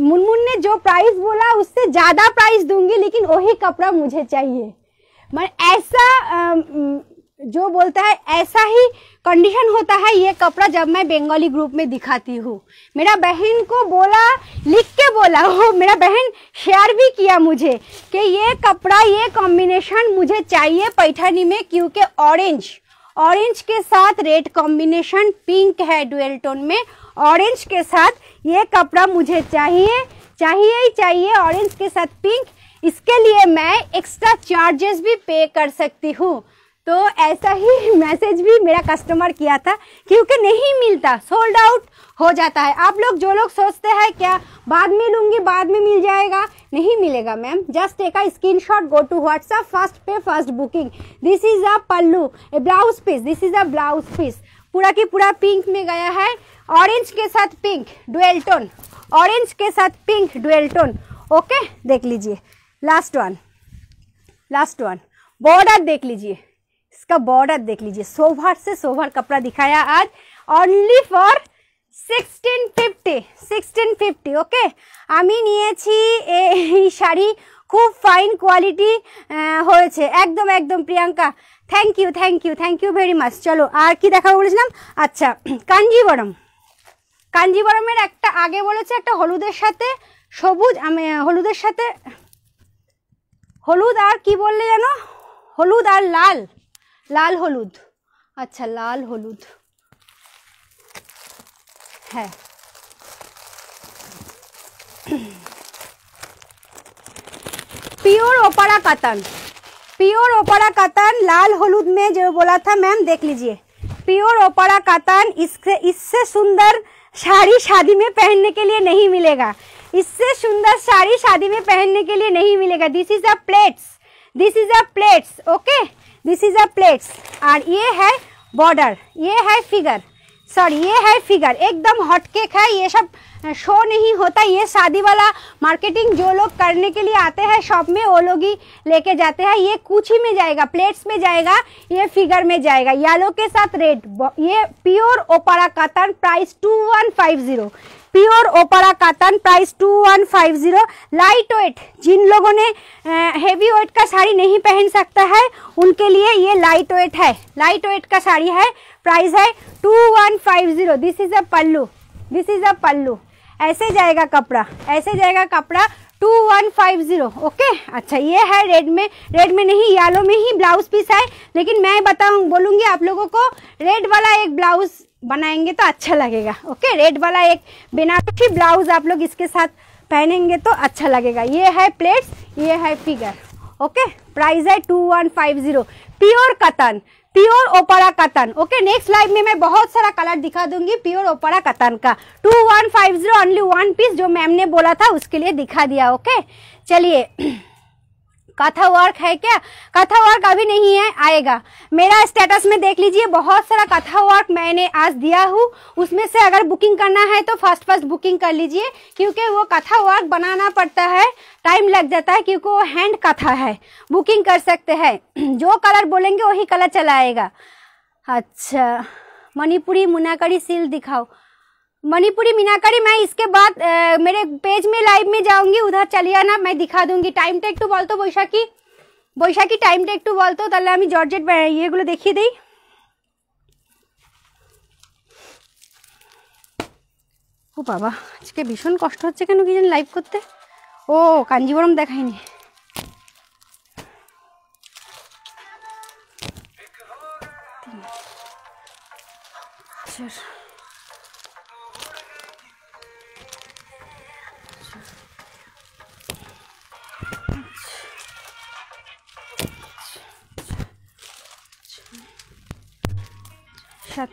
मुनमुन ने जो प्राइस बोला उससे ज़्यादा प्राइस दूंगी, लेकिन वही कपड़ा मुझे चाहिए। मैं ऐसा जो बोलता है ऐसा ही कंडीशन होता है ये कपड़ा जब मैं बंगाली ग्रुप में दिखाती हूँ। मेरा बहन को बोला, लिख के बोला, वो मेरा बहन शेयर भी किया मुझे कि ये कपड़ा ये कॉम्बिनेशन मुझे चाहिए पैठानी में, क्योंकि ऑरेंज, ऑरेंज के साथ रेड कॉम्बिनेशन, पिंक है ड्यूअल टोन में, ऑरेंज के साथ ये कपड़ा मुझे चाहिए, चाहिए ही चाहिए ऑरेंज के साथ पिंक। इसके लिए मैं एक्स्ट्रा चार्जेस भी पे कर सकती हूँ। तो ऐसा ही मैसेज भी मेरा कस्टमर किया था, क्योंकि नहीं मिलता, सोल्ड आउट हो जाता है। आप लोग जो लोग सोचते हैं क्या बाद में लूँगी, बाद में मिल जाएगा, नहीं मिलेगा ma'am. Just take a screenshot, go to WhatsApp, first pay first booking. This is a pallu, a blouse piece, this is a blouse piece, पूरा की पूरा पिंक में गया है, ऑरेंज के साथ पिंक ड्यूअल टोन, ऑरेंज के साथ पिंक ड्यूअल टोन, ओके। देख लीजिए last one, last one, border देख लीजिए, इसका बॉर्डर देख लीजिए, सोभर से सोभर कपड़ा दिखाया आज, only for sixteen fifty, sixteen fifty, okay. आमी निएছি এই শাড়ি, খুব ফাইন কোয়ালিটি হয়েছে একদম একদম। Priyanka thank you, thank you, thank you very much. চলো আর কি দেখাবো বলেছিলাম, আচ্ছা কাঞ্জিবরম, কাঞ্জিবরমের একটা আগে বলেছে একটা হলুদের সাথে সবুজ, আমি হলুদের সাথে হলুদ আর কি বললে জানো, হলুদ আর লাল, लाल हलूद, अच्छा लाल हलूद है। प्योर ओपरा कातन, प्योर ओपरा कातन लाल हलूद में जो बोला था मैम, देख लीजिए प्योर ओपरा कातन। इससे इससे सुंदर साड़ी शादी में पहनने के लिए नहीं मिलेगा, इससे सुंदर साड़ी शादी में पहनने के लिए नहीं मिलेगा। This is a pleats, this is a pleats, okay, this is a pleats. और ये है बॉर्डर, ये है फिगर, सॉरी ये है फिगर, एकदम हॉटकेक है। ये सब शो नहीं होता, ये शादी वाला मार्केटिंग जो लोग करने के लिए आते हैं शॉप में वो लोग ही लेके जाते हैं। ये कूची में जाएगा, प्लेट्स में जाएगा, ये फिगर में जाएगा, येलो के साथ रेड। ये प्योर ओपरा कातन, price two one five zero, pure ओपरा कातन price two one five zero. Light weight, जिन लोगों ने हेवी वेट का साड़ी नहीं पहन सकता है उनके लिए ये लाइट वेट है, लाइट वेट का साड़ी है। प्राइस है two one five zero. This is a pallu, this is a pallu, ऐसे जाएगा कपड़ा, ऐसे जाएगा कपड़ा two one five zero, okay. अच्छा ये है रेड में, रेड में नहीं येलो में ही ब्लाउज पीस है, लेकिन मैं बताऊँ बोलूँगी आप लोगों को रेड वाला एक ब्लाउज बनाएंगे तो अच्छा लगेगा, ओके। रेड वाला एक बनारसी ब्लाउज आप लोग इसके साथ पहनेंगे तो अच्छा लगेगा। ये है प्लेट्स, ये है फिगर, ओके। प्राइस है two one five zero, pure कतन, प्योर ओपरा कतन, ओके। नेक्स्ट लाइव में मैं बहुत सारा कलर दिखा दूंगी प्योर ओपरा कतन का। Two one five zero only one piece, जो मैम ने बोला था उसके लिए दिखा दिया, ओके। चलिए काथा वर्क है क्या? काथा वर्क अभी नहीं है, आएगा। मेरा स्टेटस में देख लीजिए, बहुत सारा काथा वर्क मैंने आज दिया हूँ। उसमें से अगर बुकिंग करना है तो फास्ट फास्ट बुकिंग कर लीजिए, क्योंकि वो काथा वर्क बनाना पड़ता है, टाइम लग जाता है, क्योंकि वो हैंड काथा है। बुकिंग कर सकते हैं, जो कलर बोलेंगे वही कलर चला आएगा। अच्छा, मणिपुरी मुनाकारी सिल्क दिखाओ, मणिपुरी मीनाकारी। मैं इसके बाद ए, मेरे पेज में लाइव में जाऊंगी, उधर चलिए ना, मैं दिखा दूंगी। टाइम टेक टू बोल तो Baishakhi, Baishakhi time take to बोल तो ताले आमी जॉर्जेट ये गुलो देखिए दी। ओ बाबा आज के भीषण कष्ट होच्छे केन कि जान लाइव करते। ओ कांजीवरम देखाइनी। अच्छा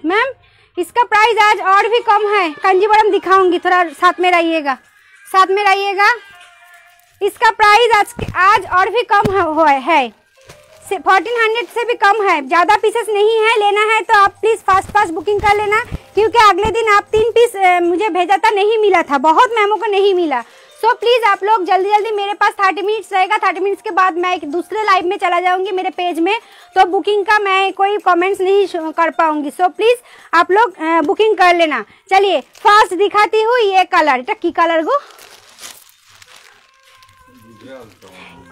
मैम, इसका प्राइस आज और भी कम है, कांजीवरम दिखाऊंगी, थोड़ा साथ में रहिएगा, साथ में रहिएगा। इसका प्राइस आज आज और भी कम है, फोर्टीन हंड्रेड से भी कम है, ज़्यादा पीसेस नहीं है। लेना है तो आप प्लीज़ फास्ट फास्ट बुकिंग कर लेना, क्योंकि अगले दिन आप तीन पीस मुझे भेजा था, नहीं मिला था, बहुत मैमों को नहीं मिला। सो प्लीज़ आप लोग जल्दी जल्दी, मेरे पास थर्टी मिनट्स रहेगा, थर्टी मिनट्स के बाद मैं एक दूसरे लाइव में चला जाऊंगी मेरे पेज में, तो बुकिंग का मैं कोई कमेंट्स नहीं कर पाऊंगी। सो प्लीज़ आप लोग बुकिंग कर लेना। चलिए फर्स्ट दिखाती हूँ, ये कलर, इटा की कलर गो,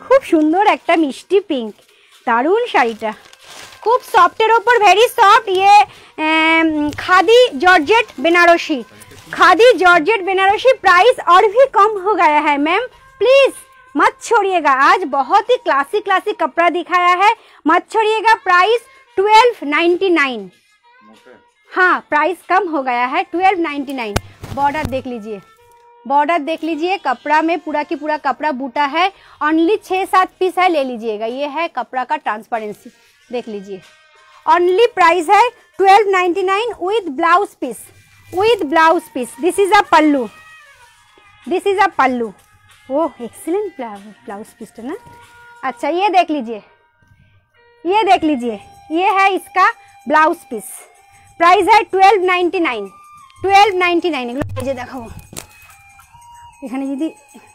खूब सुंदर एक मिष्टी पिंक, दारुण शाड़ीटा, खूब सफ्टर ओपर, वेरी सफ्ट। ये khadi georgette Banarasi, khadi georgette Banarasi, price और भी कम हो गया है। मैम प्लीज़ मत छोड़िएगा, आज बहुत ही क्लासिक क्लासिक कपड़ा दिखाया है, मत छोड़िएगा। प्राइस ट्वेल्व नाइन्टी नाइन, हाँ प्राइस कम हो गया है, ट्वेल्व नाइन्टी नाइन। बॉर्डर देख लीजिए, बॉर्डर देख लीजिए, कपड़ा में पूरा की पूरा कपड़ा बूटा है, ओनली छः सात पीस है, ले लीजिएगा। ये है कपड़ा का ट्रांसपेरेंसी, देख लीजिए, ओनली प्राइस है twelve ninety nine with blouse piece, with blouse piece. This is a pallu, this is a pallu. Oh excellent blouse piece है ना। अच्छा ये देख लीजिए, ये देख लीजिए, ये है इसका ब्लाउज पीस। प्राइस है twelve ninety nine, twelve ninety nine. एगुलो पेजे देखाबो, एखाने यदि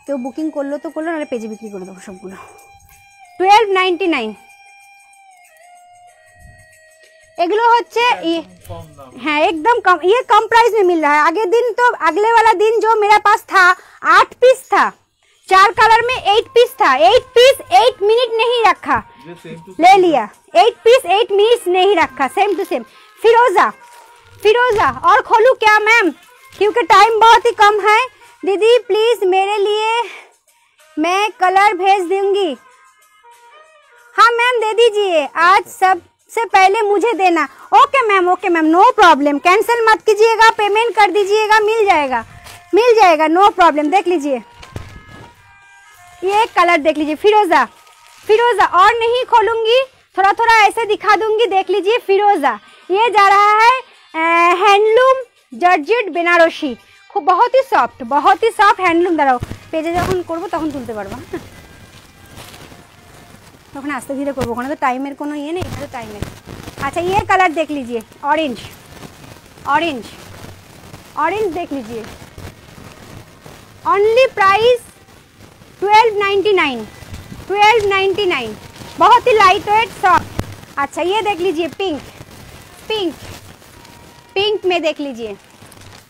केउ बुकिंग करलो तो करलो, नाले पेजे बिक्री करे देबो सबगुलो। ट्वेल्व नाइन्टी नाइन एगुलो होच्छे, हाँ एकदम कम, ये कम प्राइस में मिल रहा है। आगे दिन तो अगले वाला दिन जो मेरा पास था आठ पीस था, चार कलर में एट पीस था, एट पीस एट मिनट नहीं रखा, ले लिया, एट पीस एट मिनट नहीं रखा, सेम टू सेम। फिरोजा, फिरोजा और खोलूँ क्या मैम, क्योंकि टाइम बहुत ही कम है। दीदी प्लीज़ मेरे लिए, मैं कलर भेज दूँगी। हाँ मैम दे दीजिए, आज सब से पहले मुझे देना। Okay ma'am, okay ma'am, no problem, cancel मत कीजिएगा, पेमेंट कर दीजिएगा, मिल जाएगा, मिल जाएगा, नो प्रॉब्लम। देख लीजिए ये कलर, देख लीजिए फिरोज़ा, फिरोज़ा। और नहीं खोलूंगी, थोड़ा थोड़ा ऐसे दिखा दूंगी, देख लीजिए फिरोज़ा। ये जा रहा है हैंडलूम जर्जेट बनारसी, खूब बहुत ही सफ्ट, बहुत ही सफ्ट हैंडलूम। दाड़ाओ पेजे जखन करब तखन तुलते पारबा, हाँ तक आस्ते धीरे करब, तो टाइमर को ये नहीं, तो टाइमर। अच्छा ये कलर देख लीजिए, ऑरेंज, ऑरेंज, ऑरेंज देख लीजिए, only price twelve ninety nine, twelve ninety nine, बहुत ही लाइट वेट सॉफ्ट। अच्छा ये देख लीजिए पिंक, पिंक, पिंक में देख लीजिए।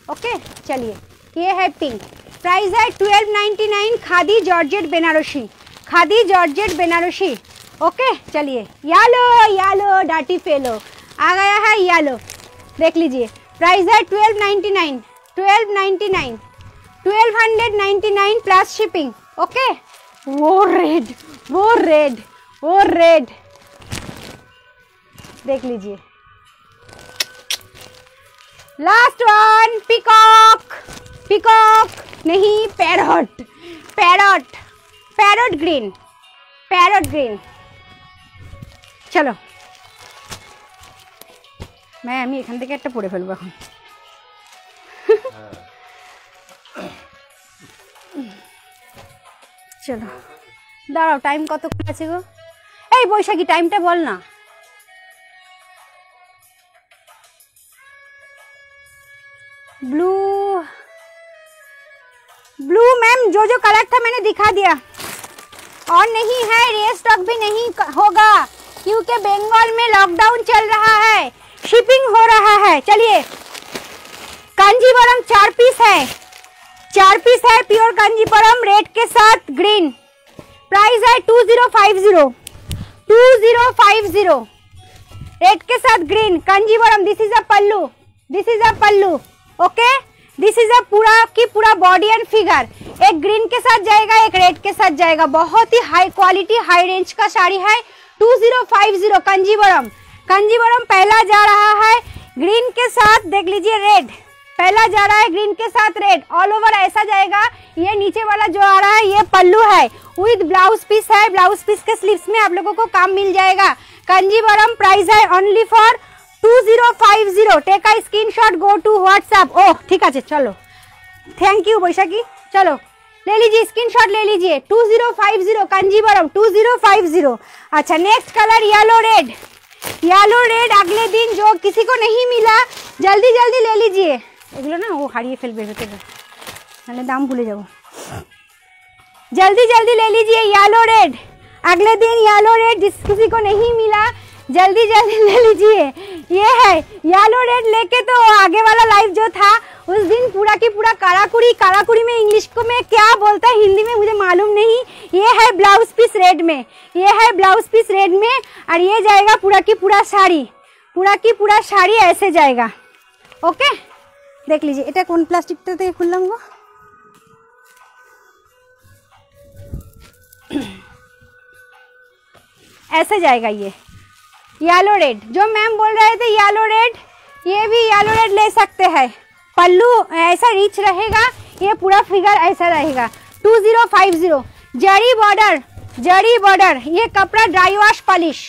ओके चलिए ये है पिंक, प्राइस है twelve ninety nine, khadi georgette Banarasi, khadi georgette Banarasi. Okay चलिए, यालो यालो डाटी फेलो आ गया है, यालो देख लीजिए, प्राइस है twelve ninety nine, twelve ninety nine, twelve ninety nine plus shipping. Okay वो रेड, वो रेड, वो रेड देख लीजिए। लास्ट वन, पिकॉक, पिकॉक नहीं, parrot, parrot, parrot green, parrot green. चलो मैं अभी एखान থেকে একটা পরে ফেলব এখন। चलो दाड़ाओ टाइम कतक्षण आछे गो ए बैशाखी टाइमटा बोल ना ब्लू ब्लू मैम जो जो कलर था मैंने दिखा दिया और नहीं है रेयर स्टॉक भी नहीं होगा क्योंकि बंगाल में लॉकडाउन चल रहा है शिपिंग हो रहा है। चलिए कांजीवरम चार पीस है चार पीस है प्योर कांजीवरम रेड के साथ ग्रीन प्राइस है two zero five zero, two zero five zero red के साथ green कांजीवरम। This is a pallu this is a pallu okay this is a पूरा की पूरा बॉडी एंड फिगर एक ग्रीन के साथ जाएगा एक रेड के साथ जाएगा। बहुत ही हाई क्वालिटी हाई रेंज का साड़ी है two zero five zero कांजीवरम। कांजीवरम पहला जा रहा है ग्रीन के साथ देख लीजिए रेड पहला जा रहा है ग्रीन के साथ रेड ऑल ओवर ऐसा जाएगा। ये नीचे वाला जो आ रहा है ये पल्लू है विद ब्लाउज पीस है ब्लाउज पीस के स्लीव्स में आप लोगों को काम मिल जाएगा। कांजीवरम प्राइस है only for two zero five zero. Take a screenshot go to WhatsApp. Oh ठीक है चलो थैंक यू बैशाखी चलो ले लीजिए स्क्रीनशॉट ले लीजिए two zero five zero कांजीवरम two zero five zero. अच्छा next colour yellow red yellow red अगले दिन जो किसी को नहीं मिला जल्दी जल्दी ले लीजिए एगुलो ना वो हारिए फेलबे नाले दाम भूले जाओ जल्दी जल्दी ले लीजिए येलो रेड अगले दिन येलो रेड जिस किसी को नहीं मिला जल्दी जल्दी ले लीजिए। ये है येलो रेड लेके तो आगे वाला लाइफ जो था उस दिन पूरा की पूरा काराकुरी काराकुरी में इंग्लिश को मैं क्या बोलता है हिंदी में मुझे मालूम नहीं। ये है ब्लाउज पीस रेड में ये है ब्लाउज पीस रेड में और ये जाएगा पूरा की पूरा साड़ी पूरा की पूरा साड़ी ऐसे जाएगा ओके देख लीजिए। इटा कौन प्लास्टिक तो खुल्लम गो ऐसे जाएगा ये येलो रेड जो मैम बोल रहे थे येलो रेड ये भी येलो रेड ले सकते हैं। पल्लू ऐसा रिच रहेगा ये पूरा फिगर ऐसा रहेगा two zero five zero. Zari border zari border ये कपड़ा dry wash polish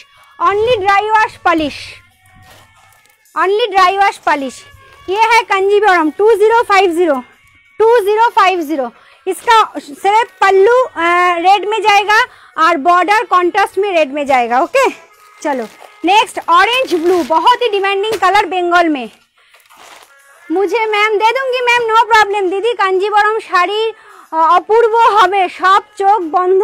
only dry wash polish only dry wash polish. ये है कांजीवरम two zero five zero two zero five zero. इसका सिर्फ पल्लू रेड में जाएगा और बॉर्डर कॉन्ट्रास्ट में रेड में जाएगा ओके। चलो नेक्स्ट ऑरेंज ब्लू बहुत ही डिमांडिंग कलर बंगाल में मुझे मैम दे दूंगी मैम नो प्रॉब्लम दीदी कांजीवरम शाड़ी अपूर्व हबे सब चोख बंध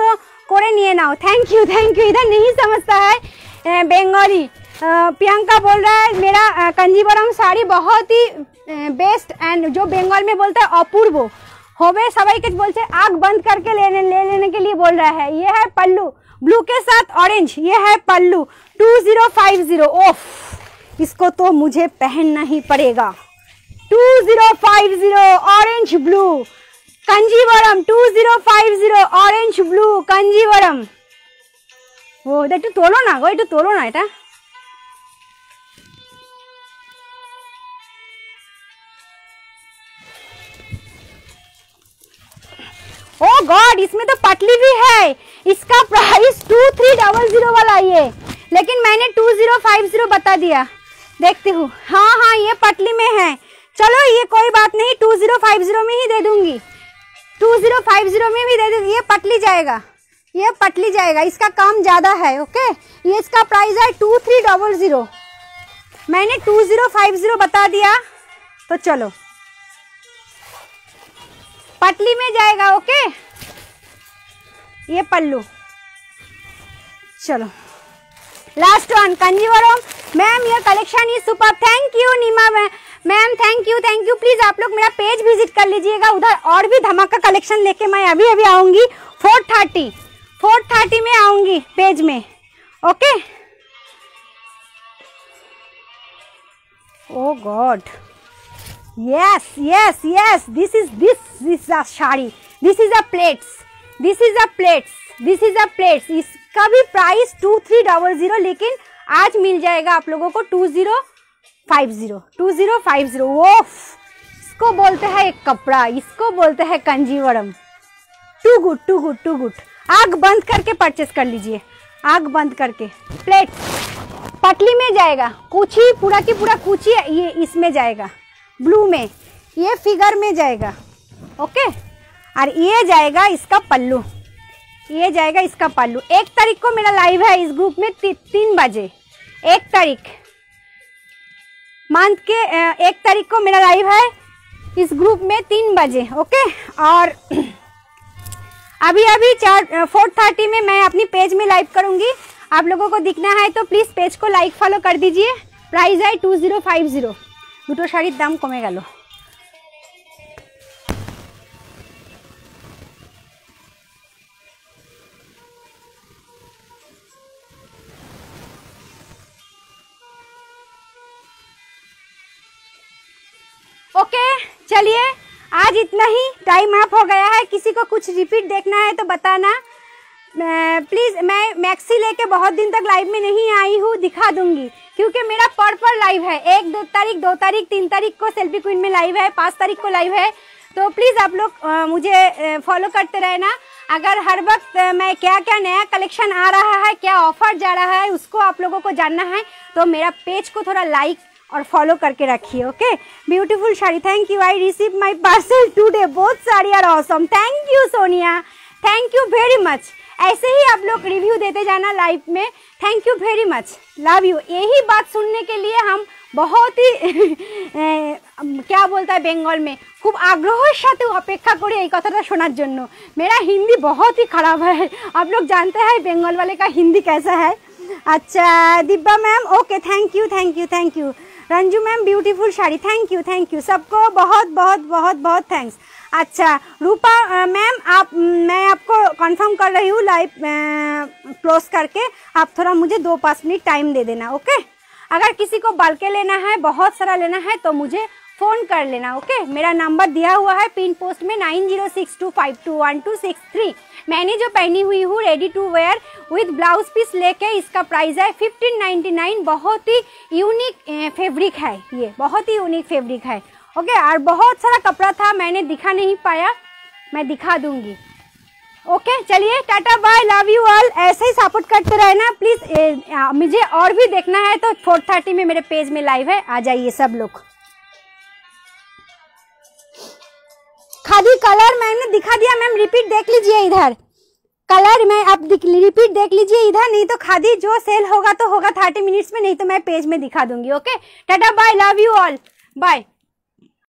करे निये नाओ थैंक यू थैंक यू। इधर नहीं समझता है बंगाली प्रियंका बोल रहा है मेरा कांजीवरम साड़ी बहुत ही बेस्ट एंड जो बंगाल में बोलता है अपूर्व हबे सबाई के बोलते आग बंद करके लेने ले लेने के लिए बोल रहा है। ये है पल्लू ब्लू के साथ ऑरेंज ये है pallu two zero five zero. ऑफ इसको तो मुझे पहनना ही पड़ेगा two zero five zero orange blue कांजीवरम two zero five zero orange blue कांजीवरम। वो एक तोलो ना गो एक तोलो ना एटा ओ गॉड इसमें तो पतली भी है इसका price two three double zero वाला ये लेकिन मैंने टू जीरो फाइव जीरो बता दिया देखती हूँ हाँ हाँ ये पटली में है चलो ये कोई बात नहीं टू जीरो फाइव जीरो में ही दे दूंगी टू जीरो फाइव जीरो में भी दे दूंगी। ये पटली जाएगा ये पटली जाएगा इसका काम ज़्यादा है ओके। ये इसका प्राइस है टू थ्री डबल जीरो मैंने टू जीरो फाइव जीरो बता दिया तो चलो पटली में जाएगा ओके। ये पल्लू चलो लास्ट वन कांजीवरम मैम ये collection is super thank you Neema ma'am thank you thank you. Please आप लोग मेरा पेज विजिट कर लीजिएगा उधर और भी धमाका कलेक्शन लेके मैं अभी अभी आऊंगी फोर थर्टी फोर थर्टी में आऊंगी पेज में okay. Oh god yes yes yes this is this this a sari this is a pleats this is a pleats this is a pleats. इसका भी price two three double zero लेकिन आज मिल जाएगा आप लोगों को two zero five zero two zero five zero. ओफ इसको बोलते हैं एक कपड़ा इसको बोलते हैं कांजीवरम too good too good too good. आग बंद करके परचेस कर लीजिए आग बंद करके। प्लेट्स पटली में जाएगा कुची पूरा की पूरा कुची ये इसमें जाएगा ब्लू में ये फिगर में जाएगा ओके और ये जाएगा इसका पल्लू ये जाएगा इसका पाल्लू। एक तारीख को मेरा लाइव है इस ग्रुप में ती, तीन बजे। एक तारीख मंथ के एक तारीख को मेरा लाइव है इस ग्रुप में तीन बजे, ओके। और अभी अभी चार फोर थर्टी में मैं अपनी पेज में लाइव करूँगी। आप लोगों को दिखना है तो प्लीज़ पेज को लाइक फॉलो कर दीजिए। प्राइस है टू ज़ीरो फाइव ज़ीरो। दुटो शाड़ी दाम कमे गल। ओके चलिए आज इतना ही, टाइम अप हो गया है। किसी को कुछ रिपीट देखना है तो बताना प्लीज़। मैं मैक्सी लेके बहुत दिन तक लाइव में नहीं आई हूँ, दिखा दूंगी क्योंकि मेरा पर पर लाइव है। एक दो तारीख दो तारीख तीन तारीख को सेल्फी क्वीन में लाइव है, पाँच तारीख को लाइव है। तो प्लीज़ आप लोग मुझे फॉलो करते रहना। अगर हर वक्त मैं क्या क्या नया कलेक्शन आ रहा है, क्या ऑफर जा रहा है, उसको आप लोगों को जानना है तो मेरा पेज को थोड़ा लाइक और फॉलो करके रखिए, okay. Beautiful sari, thank you. I receive my parcel today, both sari are awesome. Thank you Sonia, thank you very much. ऐसे ही आप लोग रिव्यू देते जाना लाइव में। Thank you very much, love you. यही बात सुनने के लिए हम बहुत ही ए, क्या बोलता है बेंगल में, खूब आग्रहर साथे अपेक्षा करी ये कथाटा शोनार जन्य। मेरा हिंदी बहुत ही खराब है, आप लोग जानते हैं बेंगल वाले का हिंदी कैसा है। अच्छा Dibba ma'am, okay thank you thank you thank you. Ranju ma'am, beautiful sari, thank you thank you. सबको बहुत बहुत बहुत बहुत थैंक्स। अच्छा रूपा मैम, आप मैं आपको कंफर्म कर रही हूँ लाइव क्लोज करके। आप थोड़ा मुझे दो पाँच मिनट टाइम दे देना, ओके। अगर किसी को बल्के लेना है, बहुत सारा लेना है तो मुझे फ़ोन कर लेना, ओके। मेरा नंबर दिया हुआ है पिन पोस्ट में nine zero six two five two one two six three. मैंने जो पहनी हुई हूँ ready to wear with blouse piece लेके, इसका प्राइस है फिफ्टीन नाइन्टी नाइन। बहुत ही यूनिक फैब्रिक है ये, बहुत ही यूनिक फैब्रिक है, ओके। और बहुत सारा कपड़ा था, मैंने दिखा नहीं पाया, मैं दिखा दूंगी, ओके। चलिए tata bye, love you all. ऐसे ही सपोर्ट करते रहना प्लीज़। मुझे और भी देखना है तो फोर थर्टी में मेरे पेज में लाइव है, आ जाइए सब लोग। खादी कलर मैंने दिखा दिया मैम, रिपीट देख लीजिए इधर। कलर मैं आप रिपीट देख लीजिए इधर, नहीं तो खादी जो सेल होगा तो होगा थर्टी मिनट्स में, नहीं तो मैं पेज में दिखा दूंगी, okay. Tata bye, love you all, bye.